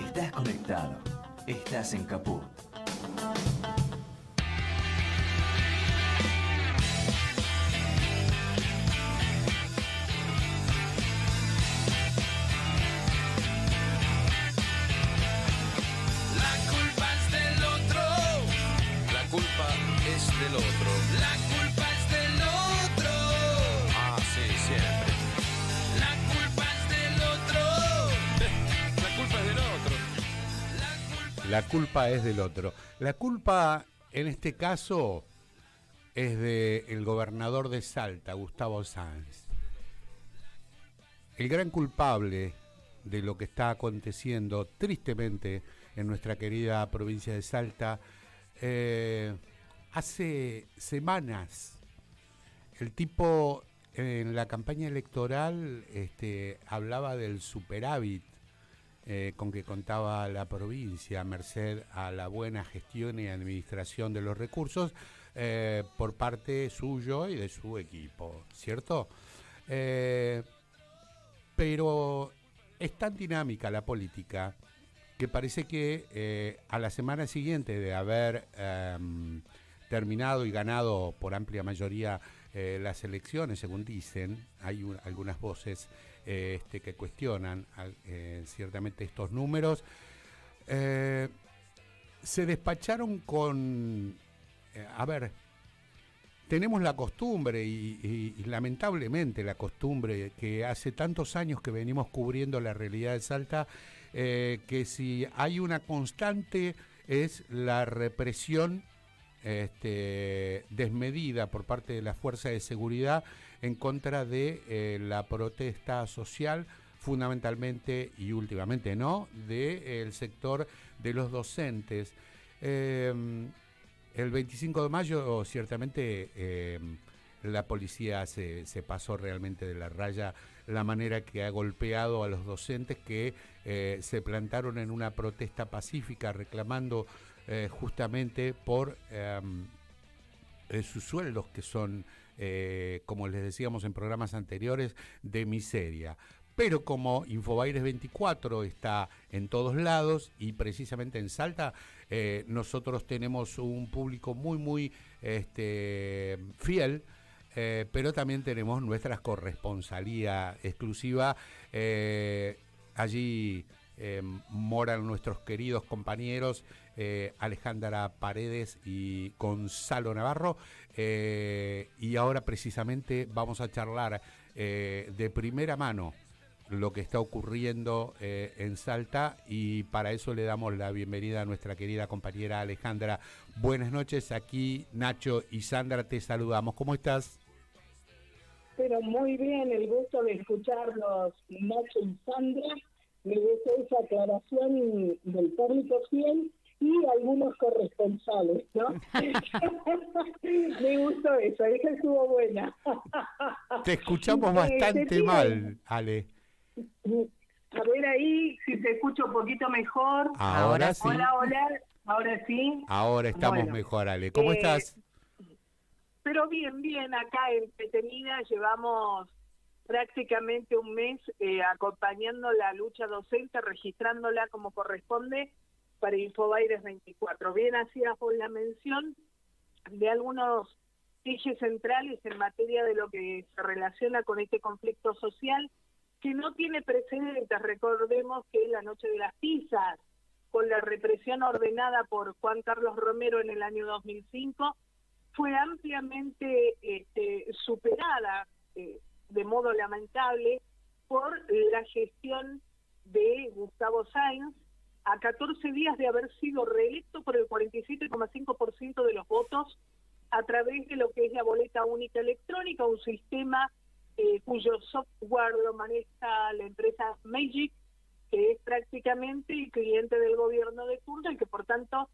Estás conectado. Estás en Caput. La culpa es del otro. La culpa, en este caso, es del gobernador de Salta, Gustavo Sáenz. El gran culpable de lo que está aconteciendo, tristemente, en nuestra querida provincia de Salta. Hace semanas, el tipo en la campaña electoral hablaba del superávit con que contaba la provincia, merced a la buena gestión y administración de los recursos por parte suyo y de su equipo, ¿cierto? Pero es tan dinámica la política que parece que a la semana siguiente de haber terminado y ganado por amplia mayoría las elecciones, según dicen, hay algunas voces que cuestionan ciertamente estos números, se despacharon con... tenemos la costumbre y lamentablemente la costumbre que hace tantos años que venimos cubriendo la realidad de Salta, que si hay una constante es la represión desmedida por parte de las fuerzas de seguridad en contra de la protesta social, fundamentalmente y últimamente del sector de los docentes. El 25 de mayo, ciertamente, la policía se pasó realmente de la raya, la manera que ha golpeado a los docentes que se plantaron en una protesta pacífica reclamando justamente por sus sueldos, que son, como les decíamos en programas anteriores, de miseria. Pero como Infobaires 24 está en todos lados y precisamente en Salta, nosotros tenemos un público muy, muy fiel, pero también tenemos nuestra corresponsalía exclusiva allí moran nuestros queridos compañeros Alejandra Paredes y Gonzalo Navarro, y ahora precisamente vamos a charlar de primera mano lo que está ocurriendo en Salta, y para eso le damos la bienvenida a nuestra querida compañera Alejandra. Buenas noches, aquí Nacho y Sandra te saludamos. ¿Cómo estás? Pero muy bien, el gusto de escucharlos, Nacho y Sandra. Me deseo esa aclaración del público fiel y algunos corresponsales, ¿no? Me gustó eso, esa estuvo buena. Te escuchamos bastante mal, Ale. A ver ahí si te escucho un poquito mejor. Ahora sí. Hola, hola. Ahora sí. Ahora estamos mejor, Ale. ¿Cómo estás? Pero bien, bien. Acá en Petenina llevamos prácticamente un mes acompañando la lucha docente, registrándola como corresponde para Infobaires 24. Bien hacías vos la mención de algunos ejes centrales en materia de lo que se relaciona con este conflicto social, que no tiene precedentes. Recordemos que la noche de las pizzas, con la represión ordenada por Juan Carlos Romero en el año 2005, fue ampliamente superada, de modo lamentable, por la gestión de Gustavo Sáenz, a 14 días de haber sido reelecto por el 47,5% de los votos a través de lo que es la boleta única electrónica, un sistema cuyo software lo maneja la empresa Magic, que es prácticamente el cliente del gobierno de turno, y que por tanto,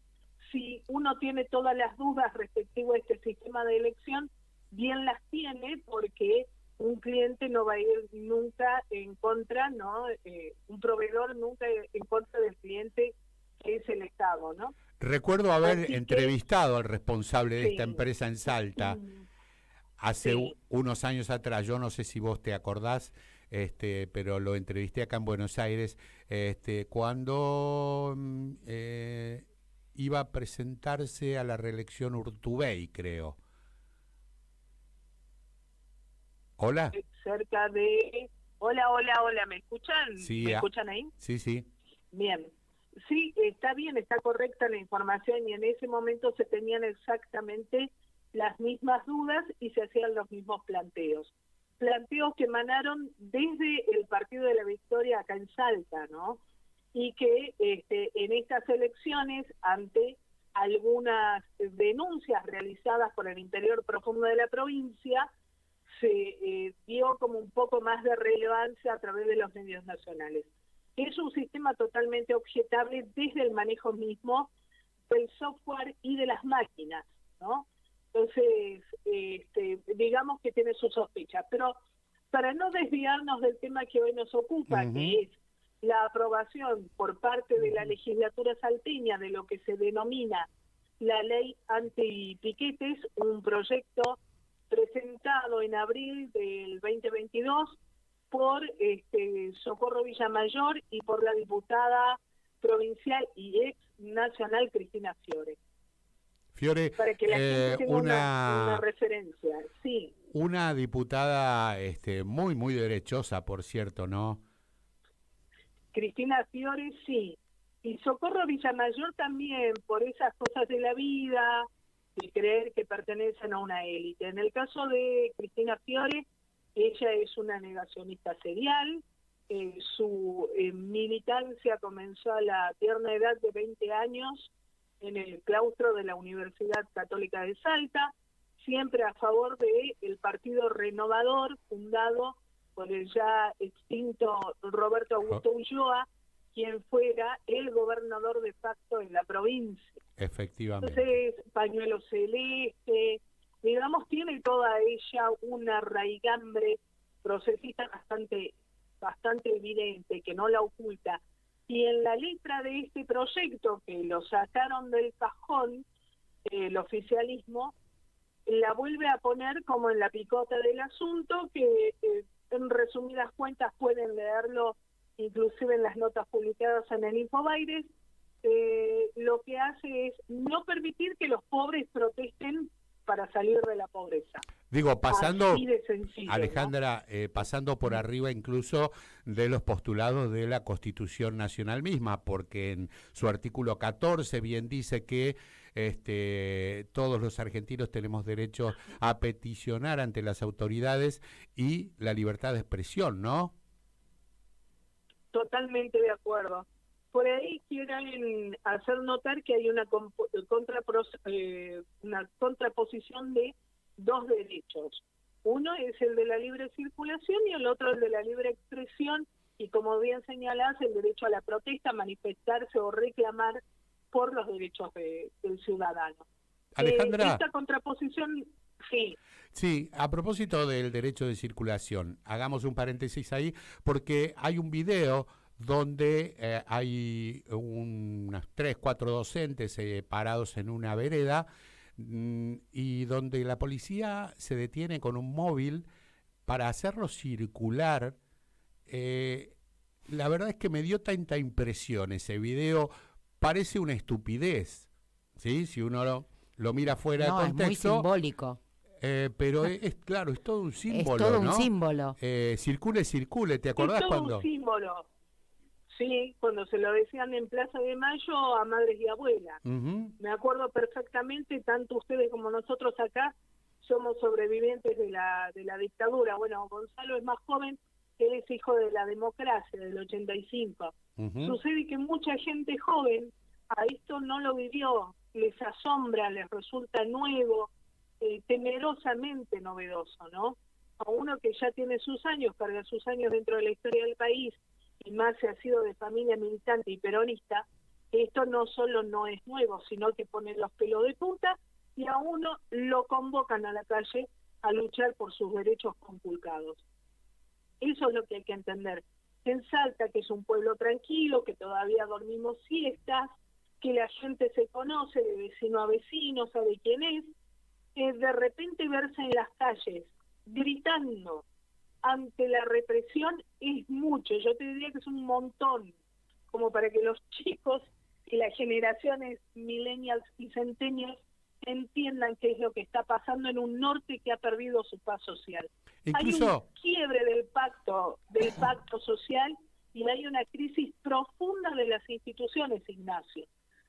si uno tiene todas las dudas respectivo a este sistema de elección, bien las tiene, porque un cliente no va a ir nunca en contra, ¿no? Un proveedor nunca en contra del cliente, que es el Estado, ¿no? Recuerdo haber entrevistado al responsable de esta empresa en Salta hace unos años atrás. Yo no sé si vos te acordás, pero lo entrevisté acá en Buenos Aires cuando iba a presentarse a la reelección Urtubey, creo. Hola. Cerca de... Hola, hola, hola, ¿me escuchan? Sí, ¿me escuchan ahí? Sí, sí. Bien. Sí, está bien, está correcta la información, y en ese momento se tenían exactamente las mismas dudas y se hacían los mismos planteos. Planteos que emanaron desde el Partido de la Victoria acá en Salta, ¿no? Y que en estas elecciones, ante algunas denuncias realizadas por el interior profundo de la provincia, se dio como un poco más de relevancia a través de los medios nacionales. Es un sistema totalmente objetable desde el manejo mismo del software y de las máquinas, ¿no? Entonces, digamos que tiene sus sospechas. Pero para no desviarnos del tema que hoy nos ocupa, que es la aprobación por parte de la legislatura salteña de lo que se denomina la ley antipiquetes, un proyecto presentado en abril del 2022 por Socorro Villamayor y por la diputada provincial y ex nacional Cristina Fiore. Fiore, para que la gente tenga una referencia, sí. Una diputada muy, muy derechosa, por cierto, ¿no? Cristina Fiore, sí. Y Socorro Villamayor también, por esas cosas de la vida, de creer que pertenecen a una élite. En el caso de Cristina Fiore, ella es una negacionista serial. Su militancia comenzó a la tierna edad de 20 años en el claustro de la Universidad Católica de Salta, siempre a favor del Partido Renovador, fundado por el ya extinto Roberto Augusto Ulloa, quien fuera el gobernador de facto en la provincia. Efectivamente. Entonces, pañuelo celeste, digamos, tiene toda ella una raigambre procesista bastante evidente, que no la oculta. Y en la letra de este proyecto, que lo sacaron del cajón, el oficialismo, la vuelve a poner como en la picota del asunto, que en resumidas cuentas pueden leerlo inclusive en las notas publicadas en el Infobaires. Lo que hace es no permitir que los pobres protesten para salir de la pobreza. Digo, pasando, sencillo, Alejandra, ¿no? Pasando por arriba incluso de los postulados de la Constitución Nacional misma, porque en su artículo 14 bien dice que todos los argentinos tenemos derecho a peticionar ante las autoridades y la libertad de expresión, ¿no? Totalmente de acuerdo. Por ahí quieren hacer notar que hay una contraposición de dos derechos. Uno es el de la libre circulación y el otro el de la libre expresión, y como bien señalás, el derecho a la protesta, manifestarse o reclamar por los derechos del ciudadano. Alejandra, esta contraposición, sí. Sí, a propósito del derecho de circulación, hagamos un paréntesis ahí, porque hay un video donde hay unas 3 o 4 docentes parados en una vereda, y donde la policía se detiene con un móvil para hacerlo circular. La verdad es que me dio tanta impresión ese video, parece una estupidez, ¿sí? Si uno lo mira fuera de contexto. Es muy simbólico. Pero es claro, es todo un símbolo, es todo, ¿no? Un símbolo. Circule, ¿te acordás cuando? Es todo un símbolo. Sí, cuando se lo decían en Plaza de Mayo a madres y abuelas. Uh-huh. Me acuerdo perfectamente, tanto ustedes como nosotros acá somos sobrevivientes de la dictadura. Bueno, Gonzalo es más joven, él es hijo de la democracia, del 85. Uh-huh. Sucede que mucha gente joven a esto no lo vivió, les asombra, les resulta nuevo, temerosamente novedoso, ¿no? A uno que ya tiene sus años, carga sus años dentro de la historia del país, y más se ha sido de familia militante y peronista, esto no solo no es nuevo, sino que ponen los pelos de punta y a uno lo convocan a la calle a luchar por sus derechos conculcados. Eso es lo que hay que entender. En Salta, que es un pueblo tranquilo, que todavía dormimos siestas, que la gente se conoce de vecino a vecino, sabe quién es, de repente verse en las calles gritando ante la represión es mucho. Yo te diría que es un montón, como para que los chicos y las generaciones millennials y centennials entiendan qué es lo que está pasando en un norte que ha perdido su paz social. Incluso hay un quiebre del pacto social, y hay una crisis profunda de las instituciones, Ignacio.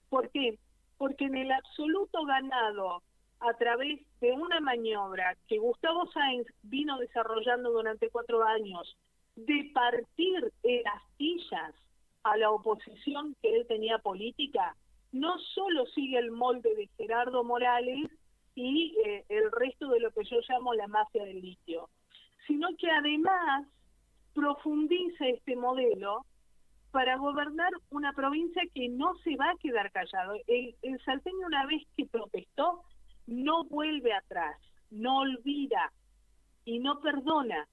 ¿Por qué? Porque en el absoluto ganado a través de una maniobra que Gustavo Sáenz vino desarrollando durante 4 años, de partir en astillas a la oposición que él tenía política, no solo sigue el molde de Gerardo Morales y el resto de lo que yo llamo la mafia del litio, sino que además profundiza este modelo para gobernar una provincia que no se va a quedar callado. El salteño, una vez que protestó, no vuelve atrás, no olvida y no perdona.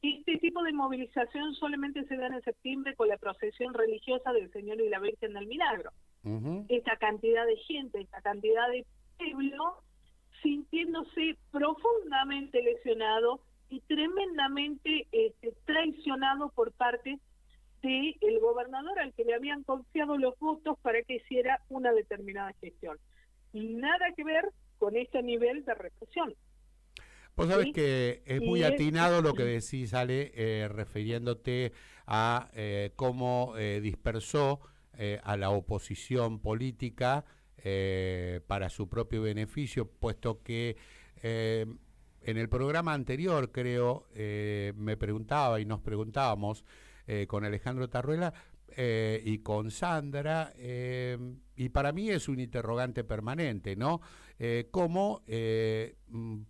Este tipo de movilización solamente se da en septiembre con la procesión religiosa del Señor y la Virgen del Milagro. Uh-huh. Esta cantidad de gente, esta cantidad de pueblo, sintiéndose profundamente lesionado y tremendamente traicionado por parte del gobernador al que le habían confiado los votos para que hiciera una determinada gestión. Y nada que ver con este nivel de represión. Vos sabés, ¿sí?, que es muy atinado lo que decís, Ale, refiriéndote a cómo dispersó a la oposición política para su propio beneficio, puesto que en el programa anterior, creo, me preguntaba y nos preguntábamos con Alejandro Tarruela y con Sandra, y para mí es un interrogante permanente, ¿no? Cómo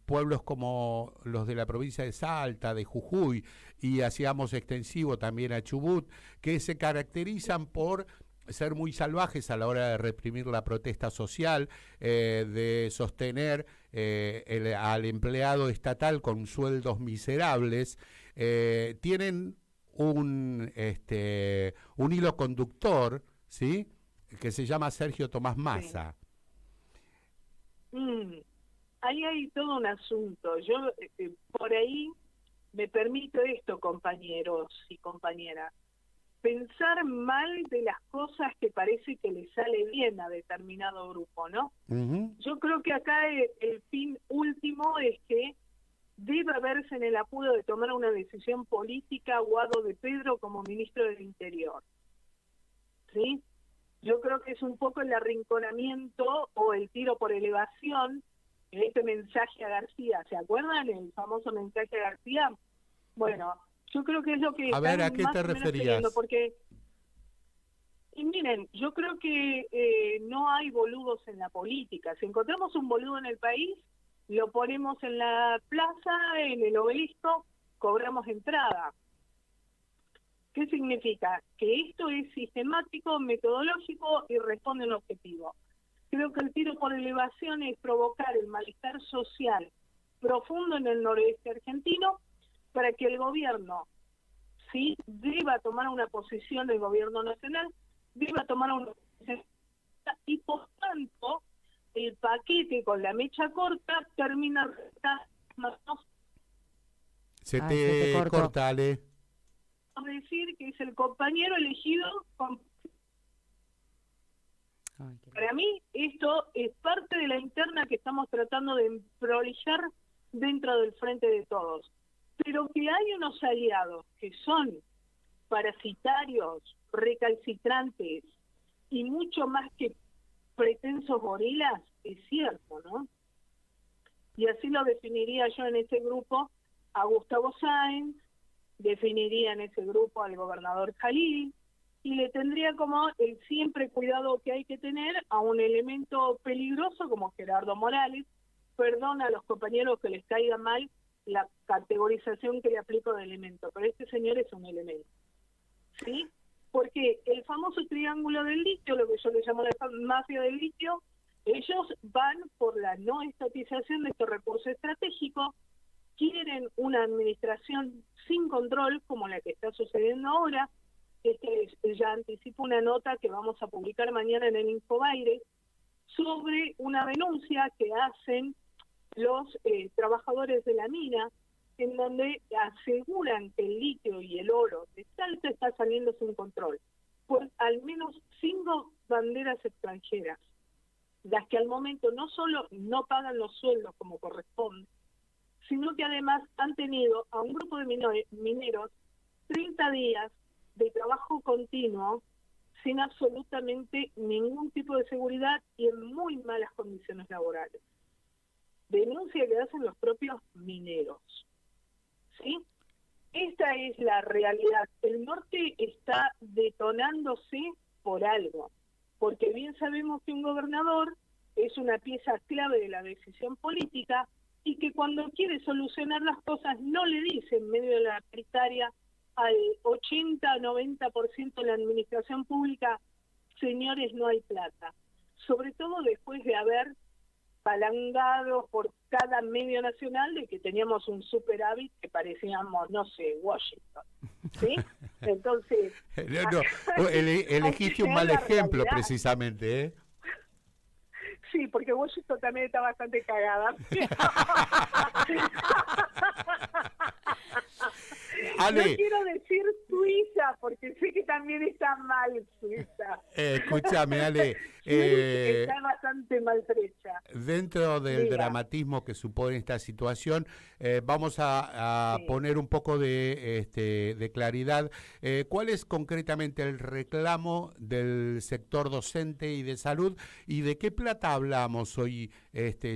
pueblos como los de la provincia de Salta, de Jujuy, y hacíamos extensivo también a Chubut, que se caracterizan por ser muy salvajes a la hora de reprimir la protesta social, de sostener al empleado estatal con sueldos miserables, tienen un hilo conductor, ¿sí?, que se llama Sergio Tomás Massa. Sí. Ahí hay todo un asunto. Yo por ahí me permito esto, compañeros y compañeras. pensar mal de las cosas que parece que le sale bien a determinado grupo, ¿no? Uh-huh. Yo creo que acá el fin último es que debe haberse en el apuro de tomar una decisión política Guado de Pedro como ministro del Interior, ¿sí? Yo creo que es un poco el arrinconamiento o el tiro por elevación en este mensaje a García. ¿Se acuerdan? El famoso mensaje a García. Bueno, yo creo que es lo que... A ver, ¿a qué te referías? Porque, y miren, yo creo que no hay boludos en la política. Si encontramos un boludo en el país, lo ponemos en la plaza, en el obelisco, cobramos entrada. ¿Qué significa? Que esto es sistemático, metodológico y responde a un objetivo. Creo que el tiro por elevación es provocar el malestar social profundo en el noreste argentino para que el gobierno, ¿sí?, deba tomar una posición del gobierno nacional, deba tomar una posición y por tanto el paquete con la mecha corta termina... Se te corta, Ale. Decir que es el compañero elegido con... Para mí esto es parte de la interna que estamos tratando de prolijar dentro del Frente de Todos, pero que hay unos aliados que son parasitarios, recalcitrantes y mucho más que pretensos gorilas, es cierto, ¿no? Y así lo definiría yo en este grupo a Gustavo Sáenz, definiría en ese grupo al gobernador Jalil y le tendría como el siempre cuidado que hay que tener a un elemento peligroso como Gerardo Morales. Perdón a los compañeros que les caiga mal la categorización que le aplico de elemento, pero este señor es un elemento, ¿sí? Porque el famoso triángulo del litio, lo que yo le llamo la mafia del litio, ellos van por la no estatización de estos recursos estratégicos, quieren una administración sin control, como la que está sucediendo ahora. Ya anticipo una nota que vamos a publicar mañana en el Infobaire sobre una denuncia que hacen los trabajadores de la mina, en donde aseguran que el litio y el oro de Salta está saliendo sin control, por al menos 5 banderas extranjeras, las que al momento no solo no pagan los sueldos como corresponde, sino que además han tenido a un grupo de mineros 30 días de trabajo continuo sin absolutamente ningún tipo de seguridad y en muy malas condiciones laborales. Denuncia que hacen los propios mineros, ¿sí? Esta es la realidad. El norte está detonándose por algo, porque bien sabemos que un gobernador es una pieza clave de la decisión política y que cuando quiere solucionar las cosas no le dice en medio de la paritaria al 80-90% de la administración pública, señores, no hay plata. Sobre todo después de haber palangado por cada medio nacional de que teníamos un superávit que parecíamos, no sé, Washington, ¿sí? Entonces... elegiste un mal ejemplo precisamente, ¿eh? Sí, porque Washington también está bastante cagada. Ale, no quiero decir Suiza, porque sé que también está mal Suiza. Escúchame, Ale. Está bastante maltrecha. Dentro del dramatismo que supone esta situación, vamos a poner un poco de claridad. ¿Cuál es concretamente el reclamo del sector docente y de salud? ¿Y de qué plata hablamos hoy,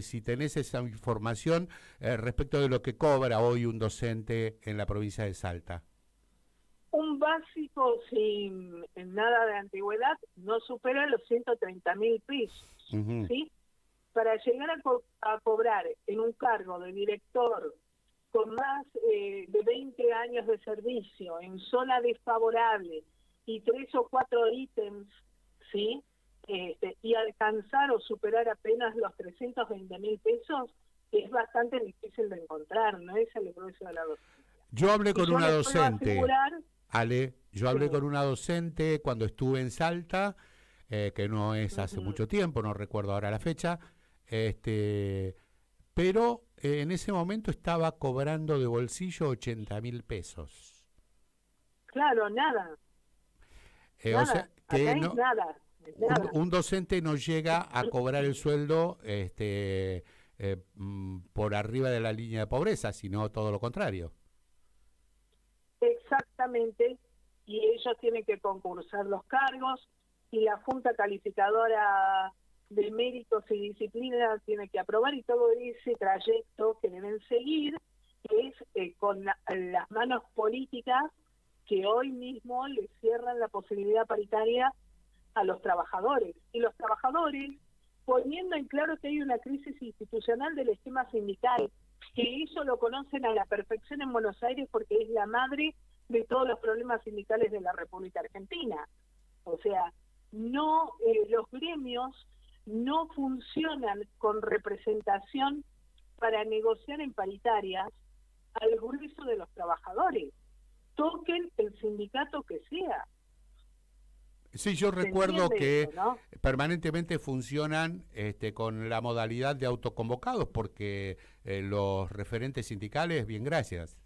si tenés esa información, respecto de lo que cobra hoy un docente en la provincia de Salta? Un básico sin nada de antigüedad no supera los 130.000 pesos, uh-huh, ¿sí? Para llegar a cobrar en un cargo de director con más de 20 años de servicio en zona desfavorable y 3 o 4 ítems, ¿sí? Y alcanzar o superar apenas los 320.000 pesos es bastante difícil de encontrar, ¿no? Es el grueso de la docencia. Yo hablé con una docente, Ale, yo hablé con una docente cuando estuve en Salta, que no es hace mucho tiempo, no recuerdo ahora la fecha, pero en ese momento estaba cobrando de bolsillo 80.000 pesos. Claro, nada. Nada, o sea, que no, nada, nada. Un docente no llega a cobrar el sueldo por arriba de la línea de pobreza, sino todo lo contrario. Exactamente, y ellos tienen que concursar los cargos y la Junta Calificadora de Méritos y Disciplinas tiene que aprobar, y todo ese trayecto que deben seguir es con las manos políticas que hoy mismo le cierran la posibilidad paritaria a los trabajadores. Y los trabajadores, poniendo en claro que hay una crisis institucional del esquema sindical, que eso lo conocen a la perfección en Buenos Aires porque es la madre de todos los problemas sindicales de la República Argentina. O sea, no los gremios no funcionan con representación para negociar en paritarias al grueso de los trabajadores. Toquen el sindicato que sea. Sí, yo recuerdo que eso, ¿no? Permanentemente funcionan con la modalidad de autoconvocados, porque los referentes sindicales, bien, gracias.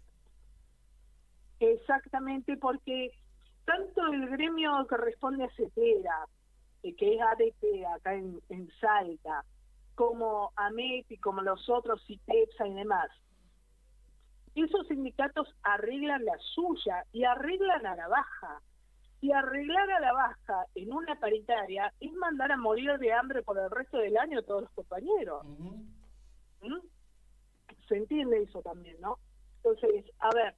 Exactamente, porque tanto el gremio que responde a CETERA, que es ADT acá en Salta, como AMETI, como los otros, ITEPSA y demás, esos sindicatos arreglan la suya y arreglan a la baja. Y arreglar a la baja en una paritaria es mandar a morir de hambre por el resto del año a todos los compañeros. Se entiende eso también, ¿no? Entonces, a ver,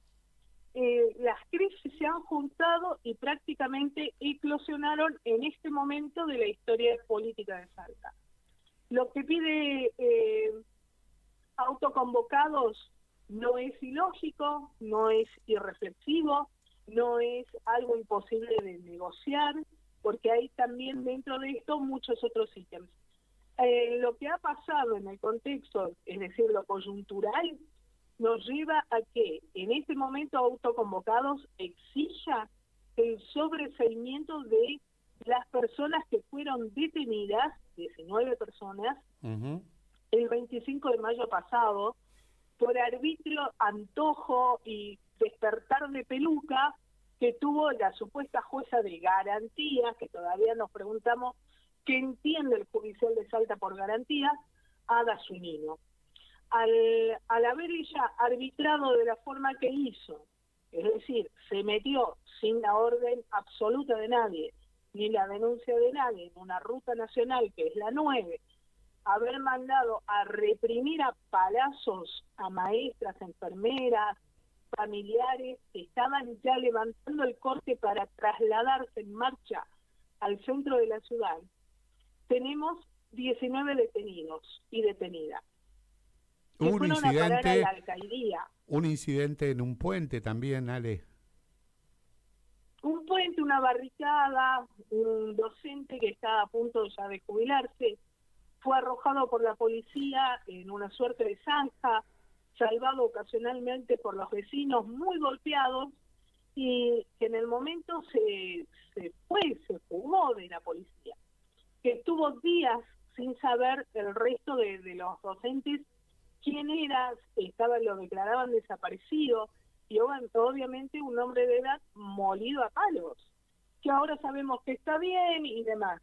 las crisis se han juntado y prácticamente eclosionaron en este momento de la historia política de Salta. Lo que pide autoconvocados no es ilógico, no es irreflexivo, no es algo imposible de negociar, porque hay también dentro de esto muchos otros ítems. Lo que ha pasado en el contexto, es decir, lo coyuntural, nos lleva a que en este momento autoconvocados exija el sobreseimiento de las personas que fueron detenidas, 19 personas, el 25 de mayo pasado, por arbitrio, antojo y despertar de peluca que tuvo la supuesta jueza de garantías, que todavía nos preguntamos qué entiende el judicial de Salta por garantías, Ada Zunino. Al haber ella arbitrado de la forma que hizo, es decir, se metió sin la orden absoluta de nadie, ni la denuncia de nadie, en una ruta nacional que es la 9, haber mandado a reprimir a palazos a maestras, enfermeras, familiares que estaban ya levantando el corte para trasladarse en marcha al centro de la ciudad, tenemos 19 detenidos y detenidas. Un incidente, la alcaldía. Un incidente en un puente también, Ale. Un puente, una barricada, un docente que estaba a punto ya de jubilarse, fue arrojado por la policía en una suerte de zanja, salvado ocasionalmente por los vecinos, muy golpeados, y que en el momento se fugó de la policía, que estuvo días sin saber el resto de los docentes quién era, lo declaraban desaparecido, y obviamente un hombre de edad molido a palos, que ahora sabemos que está bien y demás.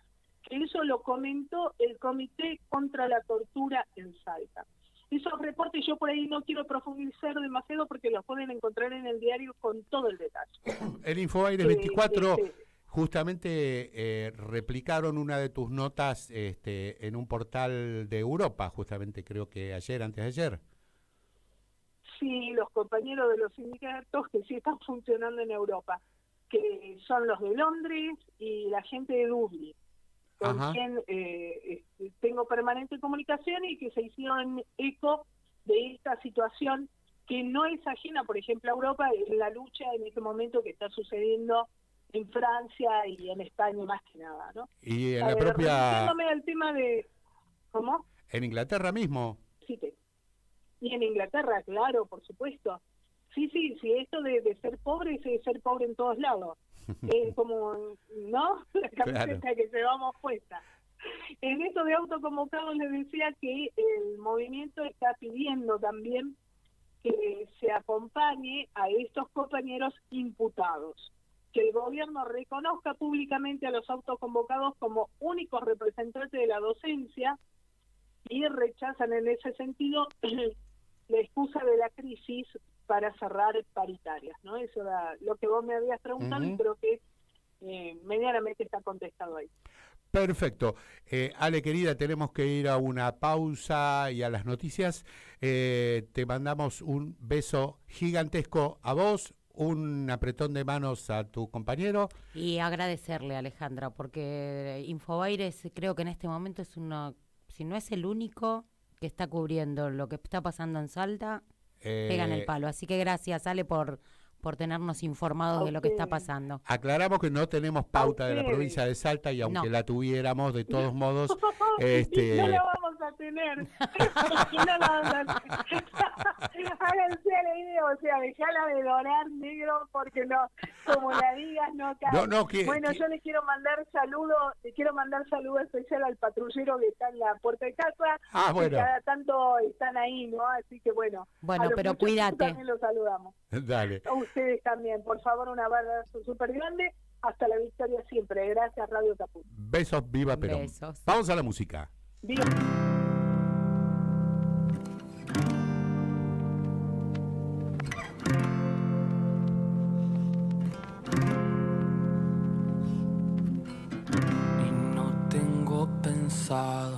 Eso lo comentó el Comité contra la Tortura en Salta. Esos reportes yo por ahí no quiero profundizar demasiado porque los pueden encontrar en el diario con todo el detalle. En InfoAires 24 justamente replicaron una de tus notas en un portal de Europa, justamente creo que ayer, antes de ayer. Sí, los compañeros de los sindicatos que sí están funcionando en Europa, que son los de Londres y la gente de Dublín, con quien tengo permanente comunicación y que se hicieron eco de esta situación que no es ajena, por ejemplo, a Europa, en la lucha en este momento que está sucediendo en Francia y en España más que nada, ¿no? Y en la propia... al tema de... ¿Cómo? En Inglaterra mismo. Sí, y en Inglaterra, claro, por supuesto. Sí, esto de ser pobre es de ser pobre en todos lados. Es como, ¿no? La camiseta que llevamos puesta. En esto de autoconvocados les decía que el movimiento está pidiendo también que se acompañe a estos compañeros imputados. que el gobierno reconozca públicamente a los autoconvocados como únicos representantes de la docencia y rechazan en ese sentido la excusa de la crisis para cerrar paritarias, ¿no? Eso era lo que vos me habías preguntado y creo que medianamente está contestado ahí. Perfecto. Ale, querida, tenemos que ir a una pausa y a las noticias. Te mandamos un beso gigantesco a vos, un apretón de manos a tu compañero. Y agradecerle, Alejandra, porque Infobaires creo que en este momento es uno, si no es el único, que está cubriendo lo que está pasando en Salta, pegan el palo. Así que gracias, Ale, por tenernos informados de lo que está pasando. Aclaramos que no tenemos pauta de la provincia de Salta y aunque la tuviéramos, de todos modos... no la vamos a tener. No la vamos a tener. Háganse la idea, o sea, dejala de dorar, negro, porque no, como la digas, no cae. Bueno, yo le quiero mandar saludo especial al patrullero que está en la puerta de casa. Ah, bueno. Cada tanto están ahí, ¿no? Así que bueno. Bueno, pero cuídate. También los saludamos. Dale. Ustedes también, por favor, un abrazo súper grande. Hasta la victoria siempre. Gracias, Radio Caput. Besos, viva Perón. Besos. Vamos a la música. Viva. Y no tengo pensado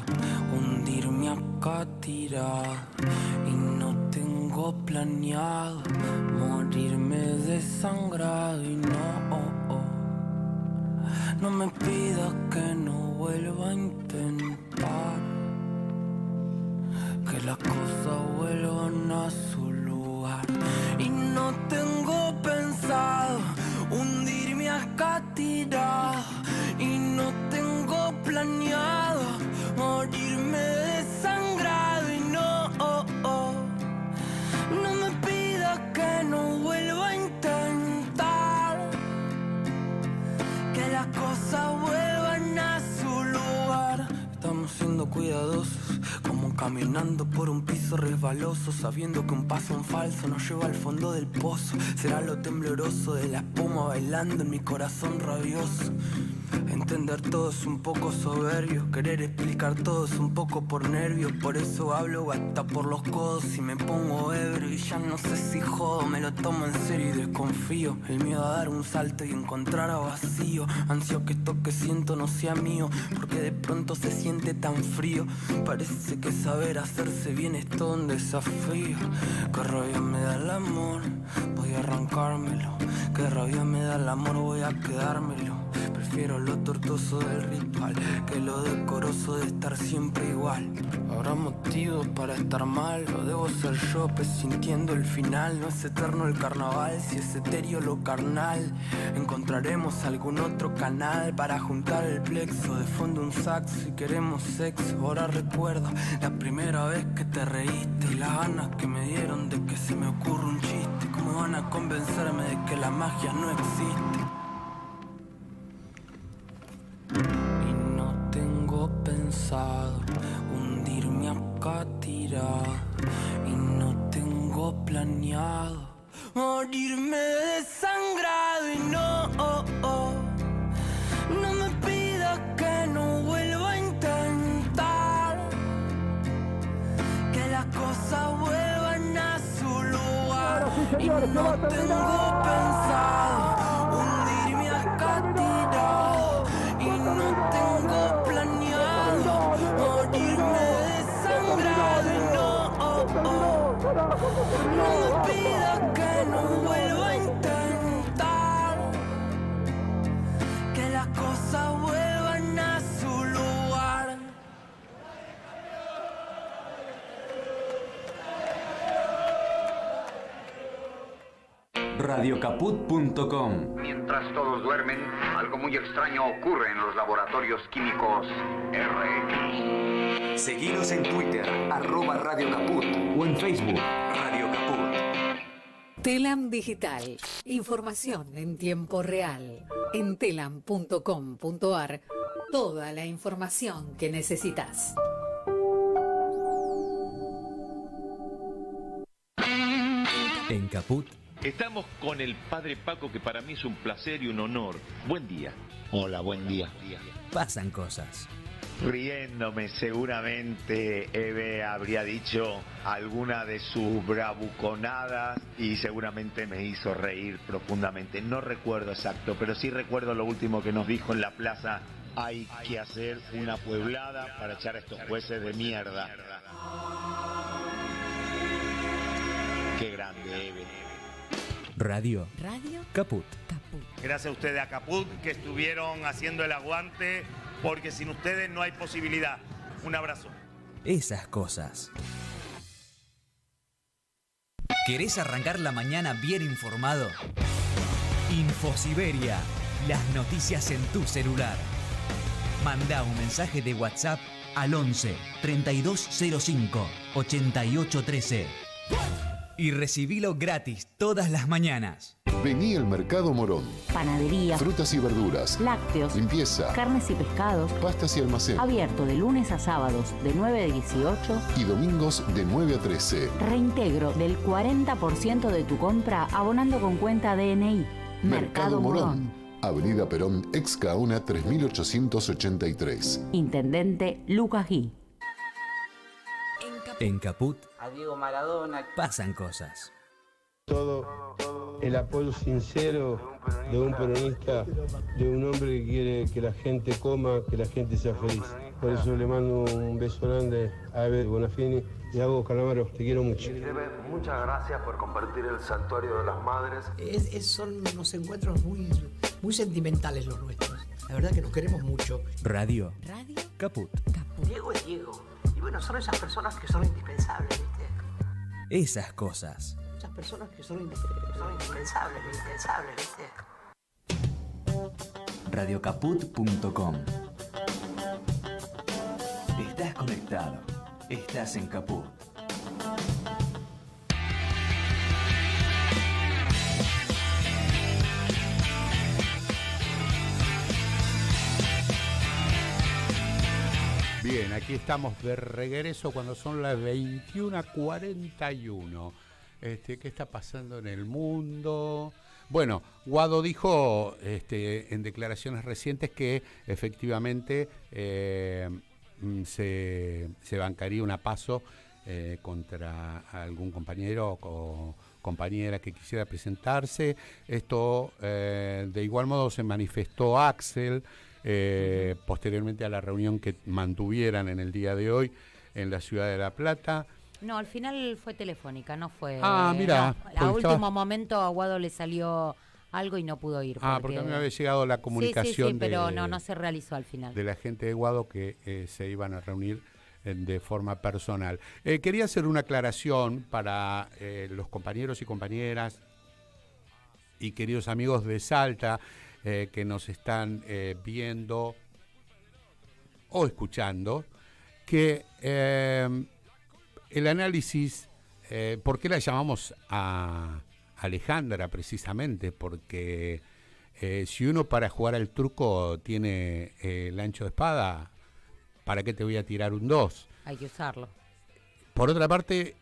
hundirme acá tirado. Y no tengo planeado morirme desangrado. Y no me pidas que no vuelva a intentar que las cosas vuelvan a su lugar. Y no tengo pensado hundirme acá tirado. Y no tengo planeado morirme desangrado. Y no me pidas que no vuelva a intentar que las cosas vuelvan a su lugar. Estamos siendo cuidadosos, como caminando por un piso resbaloso, sabiendo que un paso en falso nos lleva al fondo del pozo. Será lo tembloroso de la espuma bailando en mi corazón rabioso. Entender todo es un poco soberbio, querer explicar todo es un poco por nervios. Por eso hablo hasta por los codos y me pongo ebrio. Y ya no sé si jodo, me lo tomo en serio y desconfío. El miedo a dar un salto y encontrar a vacío. Ansio que esto que siento no sea mío, porque de pronto se siente tan frío. Parece que saber hacerse bien es todo un desafío. Qué rabia me da el amor, voy a arrancármelo. Qué rabia me da el amor, voy a quedármelo. Prefiero lo tortuoso del ritual que lo decoroso de estar siempre igual. Habrá motivos para estar mal, lo debo ser yo presintiendo el final. No es eterno el carnaval, si es etéreo lo carnal. Encontraremos algún otro canal para juntar el plexo. De fondo un saxo y queremos sexo. Ahora recuerdo la primera vez que te reíste y las ganas que me dieron de que se me ocurra un chiste. ¿Cómo van a convencerme de que la magia no existe? Y no tengo pensado hundirme acá tirado. Y no tengo planeado morirme desangrado. Y no me pidas que no vuelva a intentar que las cosas vuelvan a su lugar. Y no tengo pensado hundirme acá tirado. Y no tengo planeado morirme desangrado. Y no me pidas que no vuelva a intentar que las cosas vuelvan a su lugar. Radiocaput.com. Mientras todos duermen, algo muy extraño ocurre en los laboratorios químicos RX. Seguinos en Twitter, @Radio Caput, o en Facebook, Radio Caput. Telam Digital. Información en tiempo real. En telam.com.ar, toda la información que necesitas. En Caput Estamos con el padre Paco, que para mí es un placer y un honor. Buen día. Hola, buen día. Pasan cosas. Riéndome, seguramente Eve habría dicho alguna de sus bravuconadas y seguramente me hizo reír profundamente. No recuerdo exacto, pero sí recuerdo lo último que nos dijo en la plaza: hay que hacer una pueblada para echar a estos jueces de mierda. Qué grande, Eve. Radio Caput. Gracias a ustedes, a Caput, que estuvieron haciendo el aguante, porque sin ustedes no hay posibilidad. Un abrazo. Esas cosas. ¿Querés arrancar la mañana bien informado? Infosiberia, las noticias en tu celular. Manda un mensaje de WhatsApp al 11 3205 8813 y recibilo gratis todas las mañanas. Vení al Mercado Morón. Panadería, frutas y verduras, lácteos, limpieza, carnes y pescados, pastas y almacén. Abierto de lunes a sábados de 9 a 18 y domingos de 9 a 13. Reintegro del 40% de tu compra abonando con cuenta DNI. Mercado Morón. Avenida Perón, Excaona 3883. Intendente Lucas Gui. En Caput, a Diego Maradona, pasan cosas. Todo el apoyo sincero de un peronista, de un hombre que quiere que la gente coma, que la gente sea feliz. Por eso le mando un beso grande a Eber Bonafini y a vos, Calamaro, te quiero mucho. Eber, muchas gracias por compartir el santuario de las madres. Son unos encuentros muy, muy sentimentales los nuestros. La verdad que nos queremos mucho. Radio Caput. Diego es Diego. Y bueno, son esas personas que son indispensables, ¿viste? Esas cosas. Esas personas que son indispensables, ¿viste? Radiocaput.com. Estás conectado. Estás en Caput. Bien, aquí estamos de regreso cuando son las 21:41. ¿Qué está pasando en el mundo? Bueno, Guado dijo en declaraciones recientes que efectivamente se bancaría una PASO contra algún compañero o compañera que quisiera presentarse. Esto de igual modo se manifestó Axel posteriormente a la reunión que mantuvieran en el día de hoy en la ciudad de La Plata. No, al final fue telefónica, no fue... Ah, mira. A último momento a Guado le salió algo y no pudo ir. Ah, porque a mí me había llegado la comunicación. Sí, pero no se realizó al final. De la gente de Guado que se iban a reunir de forma personal. Quería hacer una aclaración para los compañeros y compañeras y queridos amigos de Salta que nos están viendo o escuchando, que... el análisis, ¿por qué la llamamos a Alejandra precisamente? Porque si uno para jugar al truco tiene el ancho de espada, ¿para qué te voy a tirar un 2? Hay que usarlo. Por otra parte,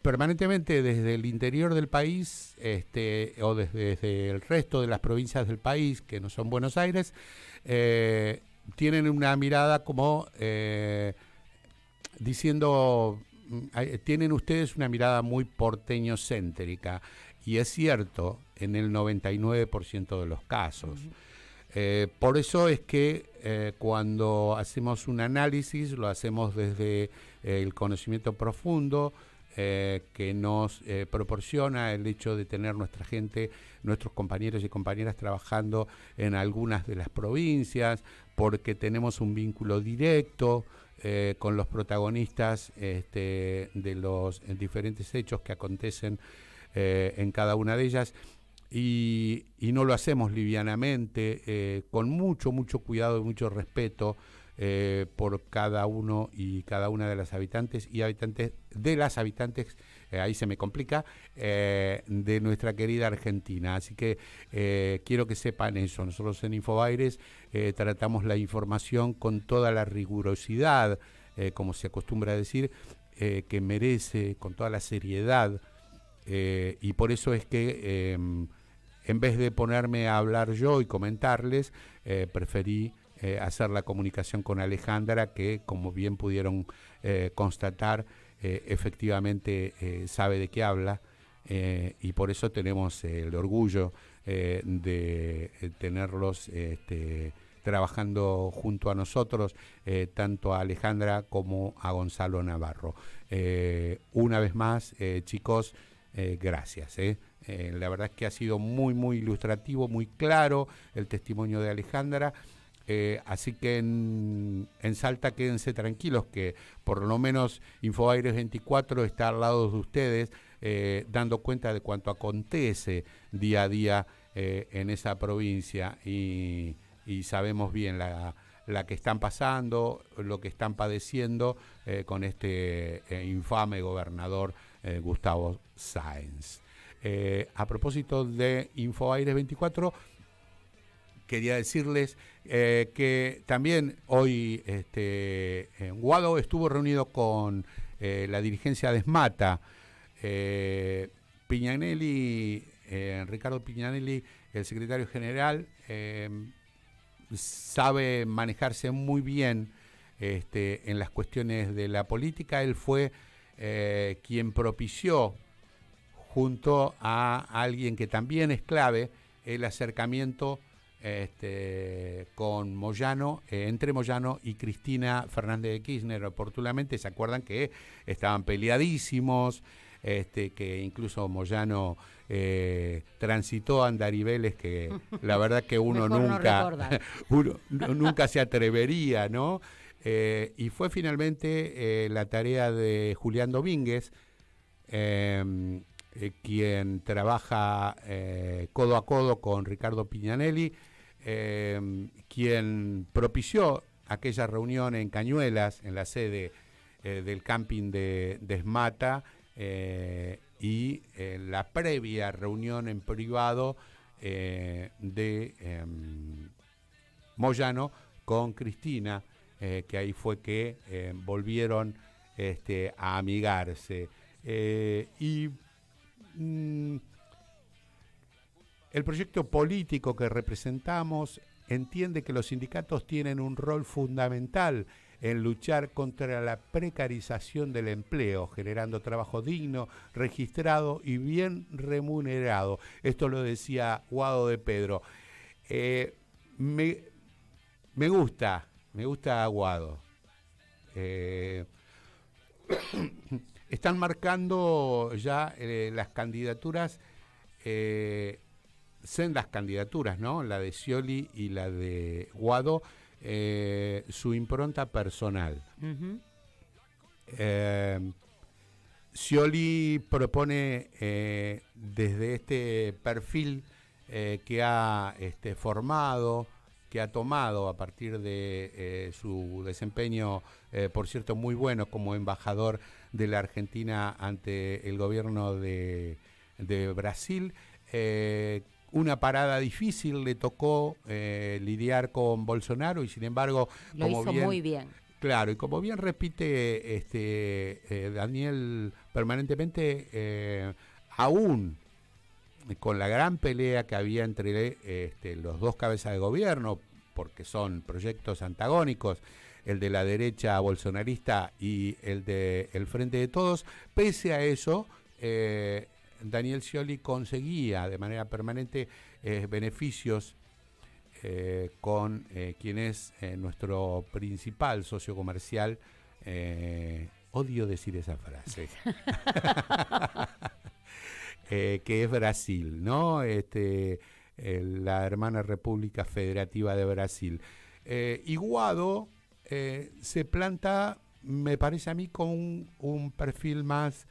permanentemente desde el interior del país o desde el resto de las provincias del país, que no son Buenos Aires, tienen una mirada como diciendo... Tienen ustedes una mirada muy porteño-céntrica, y es cierto en el 99% de los casos. Uh-huh. Por eso es que cuando hacemos un análisis, lo hacemos desde el conocimiento profundo que nos proporciona el hecho de tener nuestra gente, nuestros compañeros y compañeras trabajando en algunas de las provincias, porque tenemos un vínculo directo con los protagonistas de los diferentes hechos que acontecen en cada una de ellas, y no lo hacemos livianamente, con mucho cuidado y mucho respeto por cada uno y cada una de las habitantes, ahí se me complica, de nuestra querida Argentina. Así que quiero que sepan eso. Nosotros en Infobaires tratamos la información con toda la rigurosidad, como se acostumbra a decir, que merece, con toda la seriedad Y por eso es que en vez de ponerme a hablar yo y comentarles, preferí hacer la comunicación con Alejandra, que como bien pudieron constatar, efectivamente sabe de qué habla, y por eso tenemos el orgullo de tenerlos trabajando junto a nosotros, tanto a Alejandra como a Gonzalo Navarro. Una vez más, chicos, gracias. La verdad es que ha sido muy, muy ilustrativo, muy claro el testimonio de Alejandra. Así que en Salta quédense tranquilos que por lo menos InfoAires 24 está al lado de ustedes, dando cuenta de cuánto acontece día a día en esa provincia, y sabemos bien la que están pasando, lo que están padeciendo con este infame gobernador Gustavo Sáenz. A propósito de InfoAires 24, quería decirles que también hoy Guado estuvo reunido con la dirigencia de Esmata. Piñanelli, Ricardo Piñanelli, el secretario general, sabe manejarse muy bien en las cuestiones de la política. Él fue quien propició, junto a alguien que también es clave, el acercamiento con Moyano, entre Moyano y Cristina Fernández de Kirchner. Oportunamente, se acuerdan que estaban peleadísimos, que incluso Moyano transitó andariveles que la verdad que uno nunca se atrevería, ¿no? Y fue finalmente la tarea de Julián Domínguez, quien trabaja codo a codo con Ricardo Piñanelli, quien propició aquella reunión en Cañuelas, en la sede del camping de Esmata, y la previa reunión en privado de Moyano con Cristina, que ahí fue que volvieron a amigarse. Y el proyecto político que representamos entiende que los sindicatos tienen un rol fundamental en luchar contra la precarización del empleo, generando trabajo digno, registrado y bien remunerado. Esto lo decía Guado de Pedro. Me gusta Guado. Están marcando ya las candidaturas, sendas candidaturas, ¿no? La de Scioli y la de Guado. Su impronta personal. Scioli propone desde este perfil que ha formado, que ha tomado a partir de su desempeño, por cierto, muy bueno como embajador de la Argentina ante el gobierno de Brasil. Una parada difícil le tocó lidiar con Bolsonaro, y sin embargo lo hizo muy bien. Claro, y como bien repite Daniel permanentemente, aún con la gran pelea que había entre los dos cabezas de gobierno, porque son proyectos antagónicos, el de la derecha bolsonarista y el de el Frente de Todos, pese a eso, Daniel Scioli conseguía de manera permanente beneficios con quien es nuestro principal socio comercial. Odio decir esa frase. Que es Brasil, ¿no? La hermana República Federativa de Brasil. Y Guado se planta, me parece a mí, con un perfil más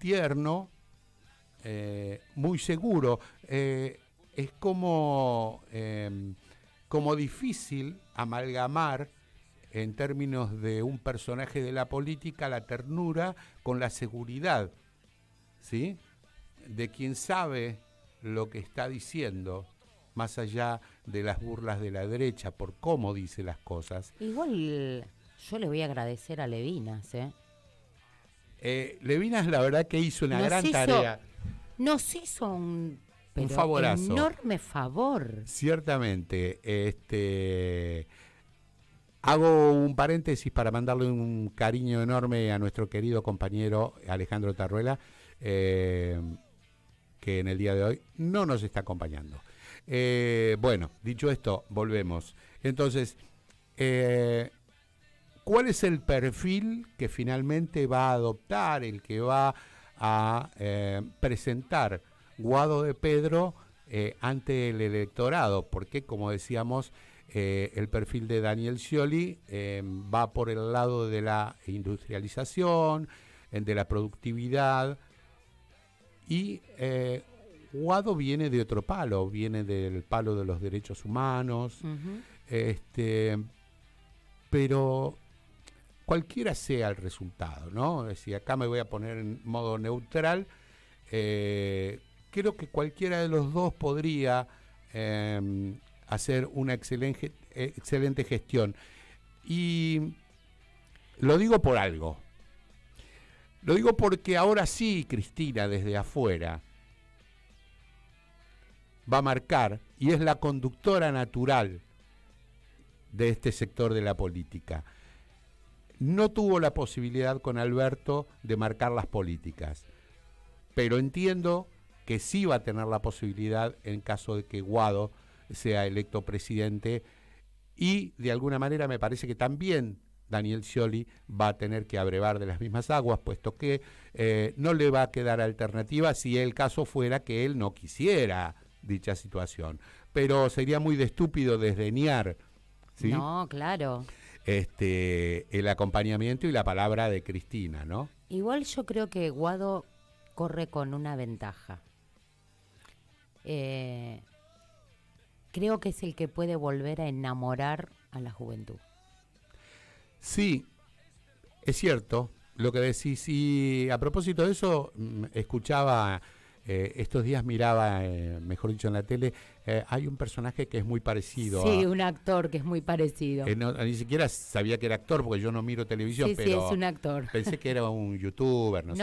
tierno, muy seguro. Es como difícil amalgamar en términos de un personaje de la política la ternura con la seguridad, ¿sí?, de quien sabe lo que está diciendo, más allá de las burlas de la derecha por cómo dice las cosas. Igual yo le voy a agradecer a Levinas, Levinas, la verdad que hizo una gran tarea. Nos hizo un favorazo, enorme favor. Ciertamente. Hago un paréntesis para mandarle un cariño enorme a nuestro querido compañero Alejandro Tarruela, que en el día de hoy no nos está acompañando. Bueno, dicho esto, volvemos. Entonces, ¿cuál es el perfil que finalmente va a adoptar, el que va a presentar Guado de Pedro ante el electorado? Porque, como decíamos, el perfil de Daniel Scioli va por el lado de la industrialización, de la productividad, y Guado viene de otro palo, viene del palo de los derechos humanos, pero cualquiera sea el resultado, ¿no? Es decir, acá me voy a poner en modo neutral, creo que cualquiera de los dos podría hacer una excelente gestión. Y lo digo por algo. Lo digo porque ahora sí, Cristina, desde afuera, va a marcar, y es la conductora natural de este sector de la política. No tuvo la posibilidad con Alberto de marcar las políticas, pero entiendo que sí va a tener la posibilidad en caso de que Guado sea electo presidente, y de alguna manera me parece que también Daniel Scioli va a tener que abrevar de las mismas aguas, puesto que no le va a quedar alternativa si el caso fuera que él no quisiera dicha situación. Pero sería muy de estúpido desdeñar, ¿sí? No, claro. El acompañamiento y la palabra de Cristina, ¿no? Igual yo creo que Guado corre con una ventaja. Creo que es el que puede volver a enamorar a la juventud. Sí, es cierto lo que decís. Y a propósito de eso, escuchaba, estos días miraba, mejor dicho, en la tele, hay un personaje que es muy parecido. Sí, un actor que es muy parecido. No, ni siquiera sabía que era actor, porque yo no miro televisión. Sí, pero sí, es un actor. Pensé que era un youtuber, no, es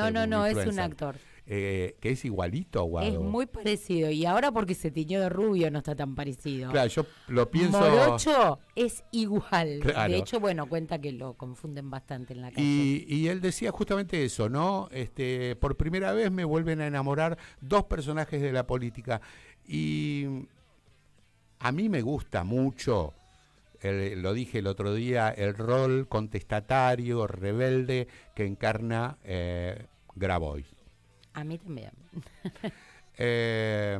un actor. Que es igualito a Guado. Es muy parecido, y ahora porque se tiñó de rubio no está tan parecido. Claro, yo lo pienso... Morocho es igual. Claro. De hecho, bueno, cuenta que lo confunden bastante en la calle. Y él decía justamente eso, ¿no? Por primera vez me vuelven a enamorar dos personajes de la política. Y a mí me gusta mucho, lo dije el otro día, el rol contestatario, rebelde que encarna Grabois. A mí también. Es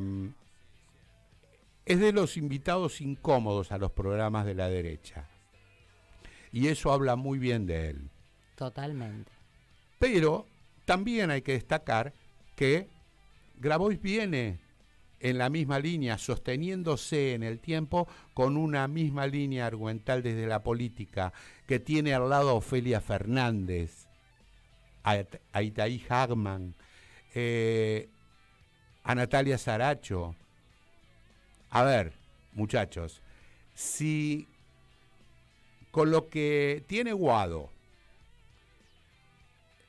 de los invitados incómodos a los programas de la derecha. Y eso habla muy bien de él. Totalmente. Pero también hay que destacar que Grabois viene en la misma línea, sosteniéndose en el tiempo con una misma línea argumental desde la política, que tiene al lado a Ofelia Fernández, a Itaí Hagman, a Natalia Saracho. A ver, muchachos, si con lo que tiene Guado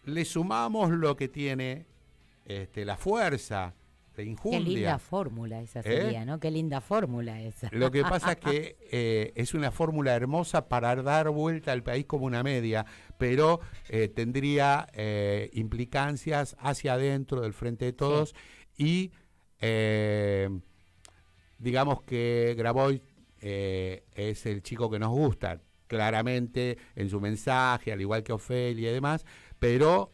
le sumamos lo que tiene la fuerza, la injundia. Qué linda fórmula esa sería, ¿no? Qué linda fórmula esa. Lo que pasa es que es una fórmula hermosa para dar vuelta al país como una media, pero tendría implicancias hacia adentro del Frente de Todos, sí. Y digamos que Grabois es el chico que nos gusta, claramente en su mensaje, al igual que Ofelia y demás, pero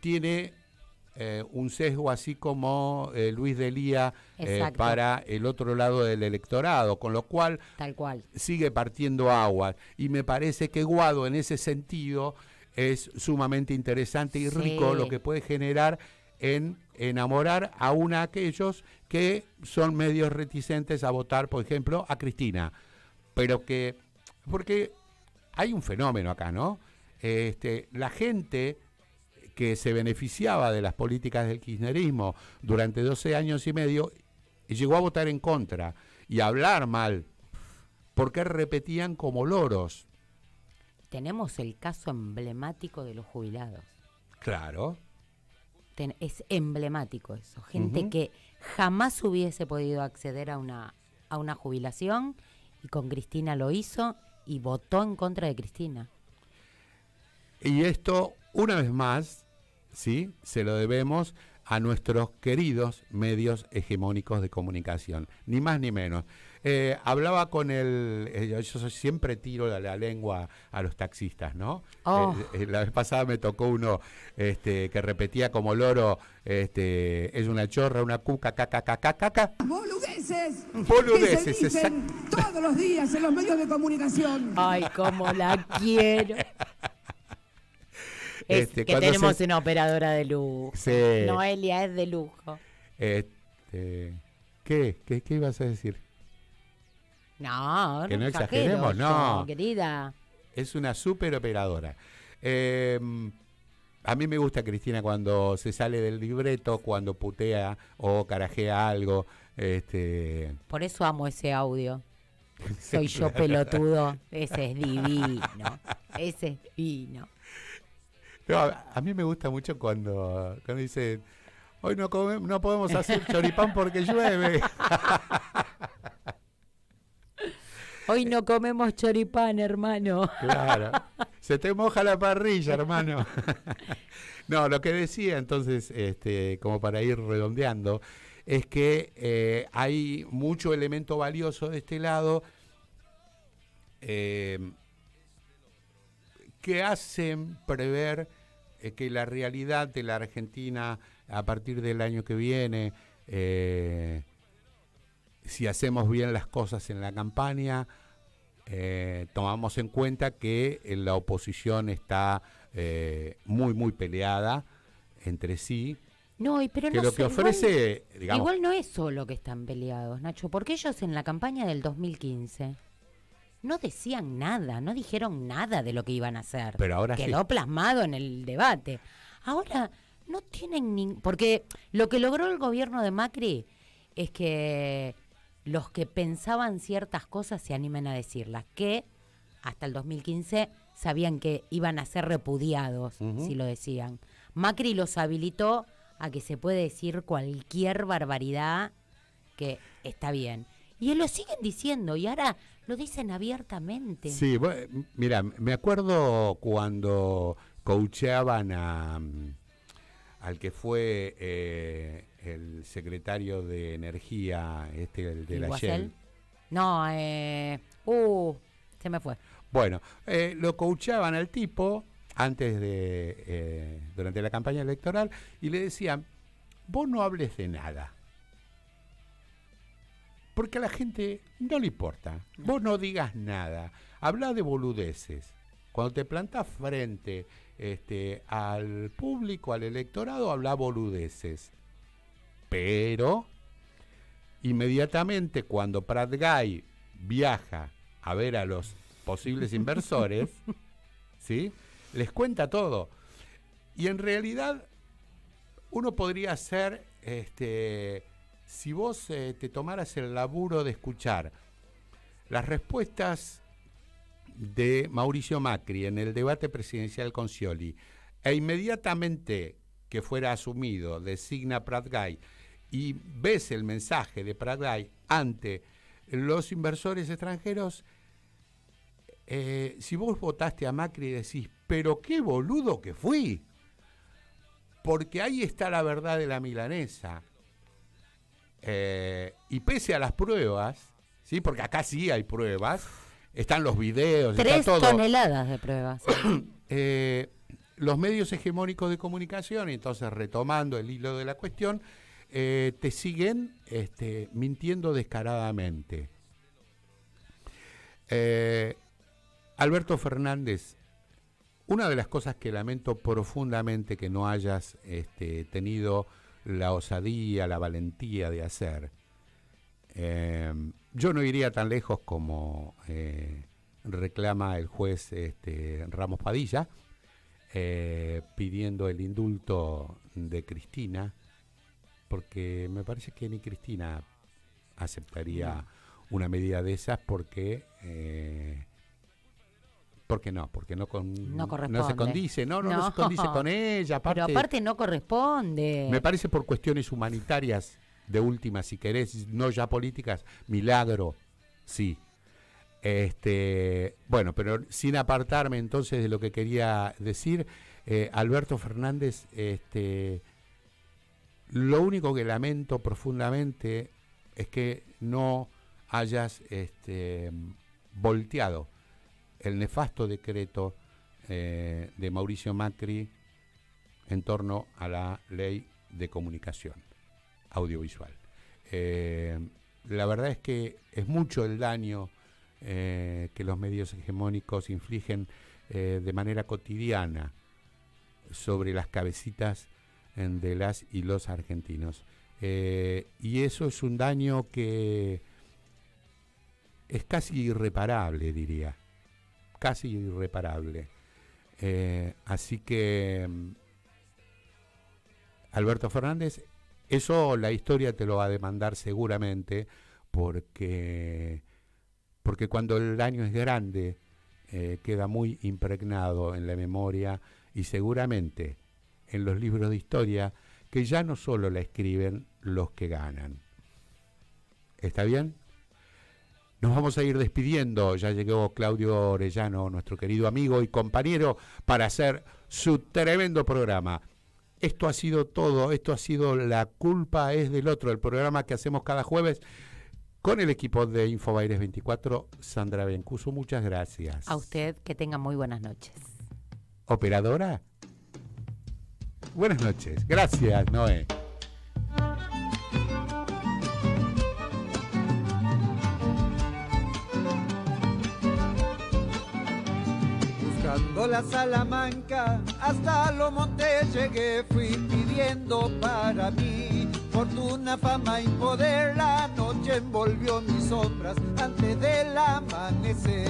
tiene... un sesgo así como Luis de Lía para el otro lado del electorado, con lo cual, tal cual, sigue partiendo agua. Y me parece que Guado en ese sentido es sumamente interesante y rico lo que puede generar en enamorar a una de aquellos que son medios reticentes a votar, por ejemplo, a Cristina. Pero que, porque hay un fenómeno acá, ¿no? La gente que se beneficiaba de las políticas del kirchnerismo durante 12 años y medio, llegó a votar en contra y a hablar mal, porque repetían como loros Tenemos el caso emblemático de los jubilados. Claro. Es emblemático eso. Gente que jamás hubiese podido acceder a una jubilación, y con Cristina lo hizo y votó en contra de Cristina. Y esto, una vez más, sí, se lo debemos a nuestros queridos medios hegemónicos de comunicación, ni más ni menos. Hablaba con el... yo siempre tiro la lengua a los taxistas, ¿no? Oh. La vez pasada me tocó uno que repetía como loro, es una chorra, una cuca, caca, caca, caca. Boludeces. Boludeces, que se dicen todos los días en los medios de comunicación. Ay, cómo la quiero. Es que tenemos una operadora de lujo. Sí. Noelia es de lujo. ¿Qué ibas a decir? No, que no exageremos, no. Querida. Es una super operadora. A mí me gusta Cristina cuando se sale del libreto, cuando putea o carajea algo. Por eso amo ese audio. Soy yo pelotudo. Ese es divino. Ese es divino. No, a mí me gusta mucho cuando dicen, hoy no podemos hacer choripán porque llueve. Hoy no comemos choripán, hermano. Claro, se te moja la parrilla, hermano. No, lo que decía entonces, como para ir redondeando, es que hay mucho elemento valioso de este lado que hacen prever que la realidad de la Argentina a partir del año que viene, si hacemos bien las cosas en la campaña, tomamos en cuenta que la oposición está muy, muy peleada entre sí. No, pero que no lo que ofrece, igual, digamos, igual no es solo que están peleados, Nacho, porque ellos en la campaña del 2015... no decían nada, no dijeron nada de lo que iban a hacer. Pero ahora quedó sí plasmado en el debate. Ahora no tienen porque lo que logró el gobierno de Macri es que los que pensaban ciertas cosas se animen a decirlas, que hasta el 2015 sabían que iban a ser repudiados si lo decían. Macri los habilitó a que se puede decir cualquier barbaridad, que está bien. Y lo siguen diciendo, y ahora lo dicen abiertamente. Sí, bueno, mira, me acuerdo cuando coacheaban al que fue el secretario de Energía, el de la Shell. No, se me fue. Bueno, lo coacheaban al tipo antes de, durante la campaña electoral, y le decían, vos no hables de nada. Porque a la gente no le importa. Vos no digas nada. Hablá de boludeces. Cuando te plantás frente al público, al electorado, hablá boludeces. Pero inmediatamente cuando Prat Gay viaja a ver a los posibles inversores, ¿sí?, les cuenta todo. Y en realidad uno podría hacer... si vos te tomaras el laburo de escuchar las respuestas de Mauricio Macri en el debate presidencial con Scioli, e inmediatamente que fuera asumido designa Prat Gay, y ves el mensaje de Prat Gay ante los inversores extranjeros, si vos votaste a Macri y decís, pero qué boludo que fui, porque ahí está la verdad de la milanesa. Y pese a las pruebas, ¿sí?, porque acá sí hay pruebas, están los videos, está todo. 3 toneladas de pruebas. Los medios hegemónicos de comunicación, entonces retomando el hilo de la cuestión, te siguen mintiendo descaradamente. Alberto Fernández, una de las cosas que lamento profundamente que no hayas tenido la osadía, la valentía de hacer. Yo no iría tan lejos como reclama el juez Ramos Padilla, pidiendo el indulto de Cristina, porque me parece que ni Cristina aceptaría una medida de esas, porque Porque no se condice, no se condice con ella. Pero aparte no corresponde. Me parece por cuestiones humanitarias, de última, si querés, no ya políticas, Milagro, sí. Bueno, pero sin apartarme entonces de lo que quería decir, Alberto Fernández, lo único que lamento profundamente es que no hayas volteado el nefasto decreto de Mauricio Macri en torno a la ley de comunicación audiovisual. La verdad es que es mucho el daño que los medios hegemónicos infligen de manera cotidiana sobre las cabecitas de las y los argentinos. Y eso es un daño que es casi irreparable, diría. Casi irreparable. Así que, Alberto Fernández, eso la historia te lo va a demandar seguramente, porque cuando el daño es grande, queda muy impregnado en la memoria y seguramente en los libros de historia, que ya no solo la escriben los que ganan. ¿Está bien? Nos vamos a ir despidiendo, ya llegó Claudio Orellano, nuestro querido amigo y compañero, para hacer su tremendo programa. Esto ha sido todo, esto ha sido La Culpa es del Otro, el programa que hacemos cada jueves con el equipo de Infobaires 24, Sandra Bencuso, muchas gracias. A usted, que tenga muy buenas noches. ¿Operadora? Buenas noches, gracias Noé. Buscando la Salamanca, hasta los montes llegué, fui pidiendo para mí fortuna, fama y poder. La noche envolvió mis sombras antes del amanecer.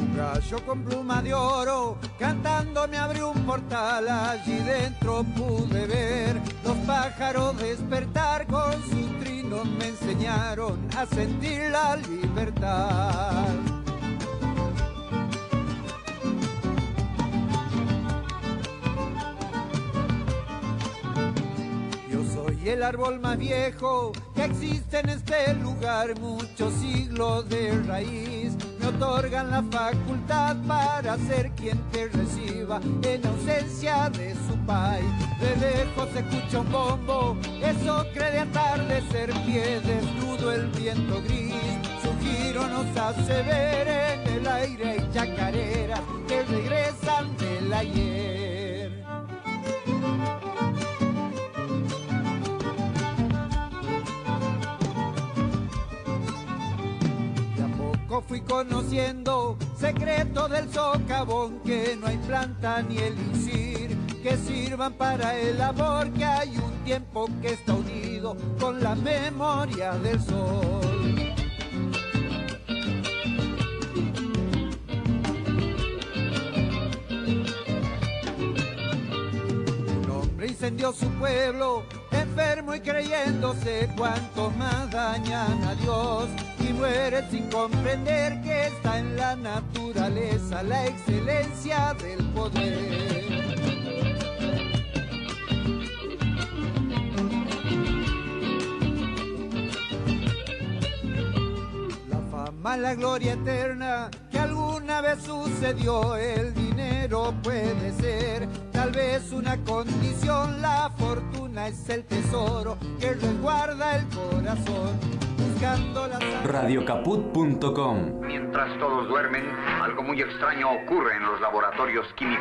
Un gallo con pluma de oro cantando me abrió un portal, allí dentro pude ver los pájaros despertar, con sus trinos me enseñaron a sentir la libertad. Yo soy el árbol más viejo que existe en este lugar, muchos siglos de raíz me otorgan la facultad para ser quien te reciba en ausencia de su país. De lejos se escucha un bombo, eso cree de atardecer, pie desnudo el viento gris, su giro nos hace ver en el aire y chacareras que regresan del ayer. Fui conociendo secreto del socavón, que no hay planta ni elixir que sirvan para el labor, que hay un tiempo que está unido con la memoria del sol. Un hombre incendió su pueblo, enfermo y creyéndose, cuantos más dañan a Dios y muere sin comprender que está en la naturaleza la excelencia del poder. La fama, la gloria eterna que alguna vez sucedió, el dinero puede ser tal vez una condición, la fortuna es el tesoro que resguarda el corazón. Radiocaput.com. Mientras todos duermen, algo muy extraño ocurre en los laboratorios químicos.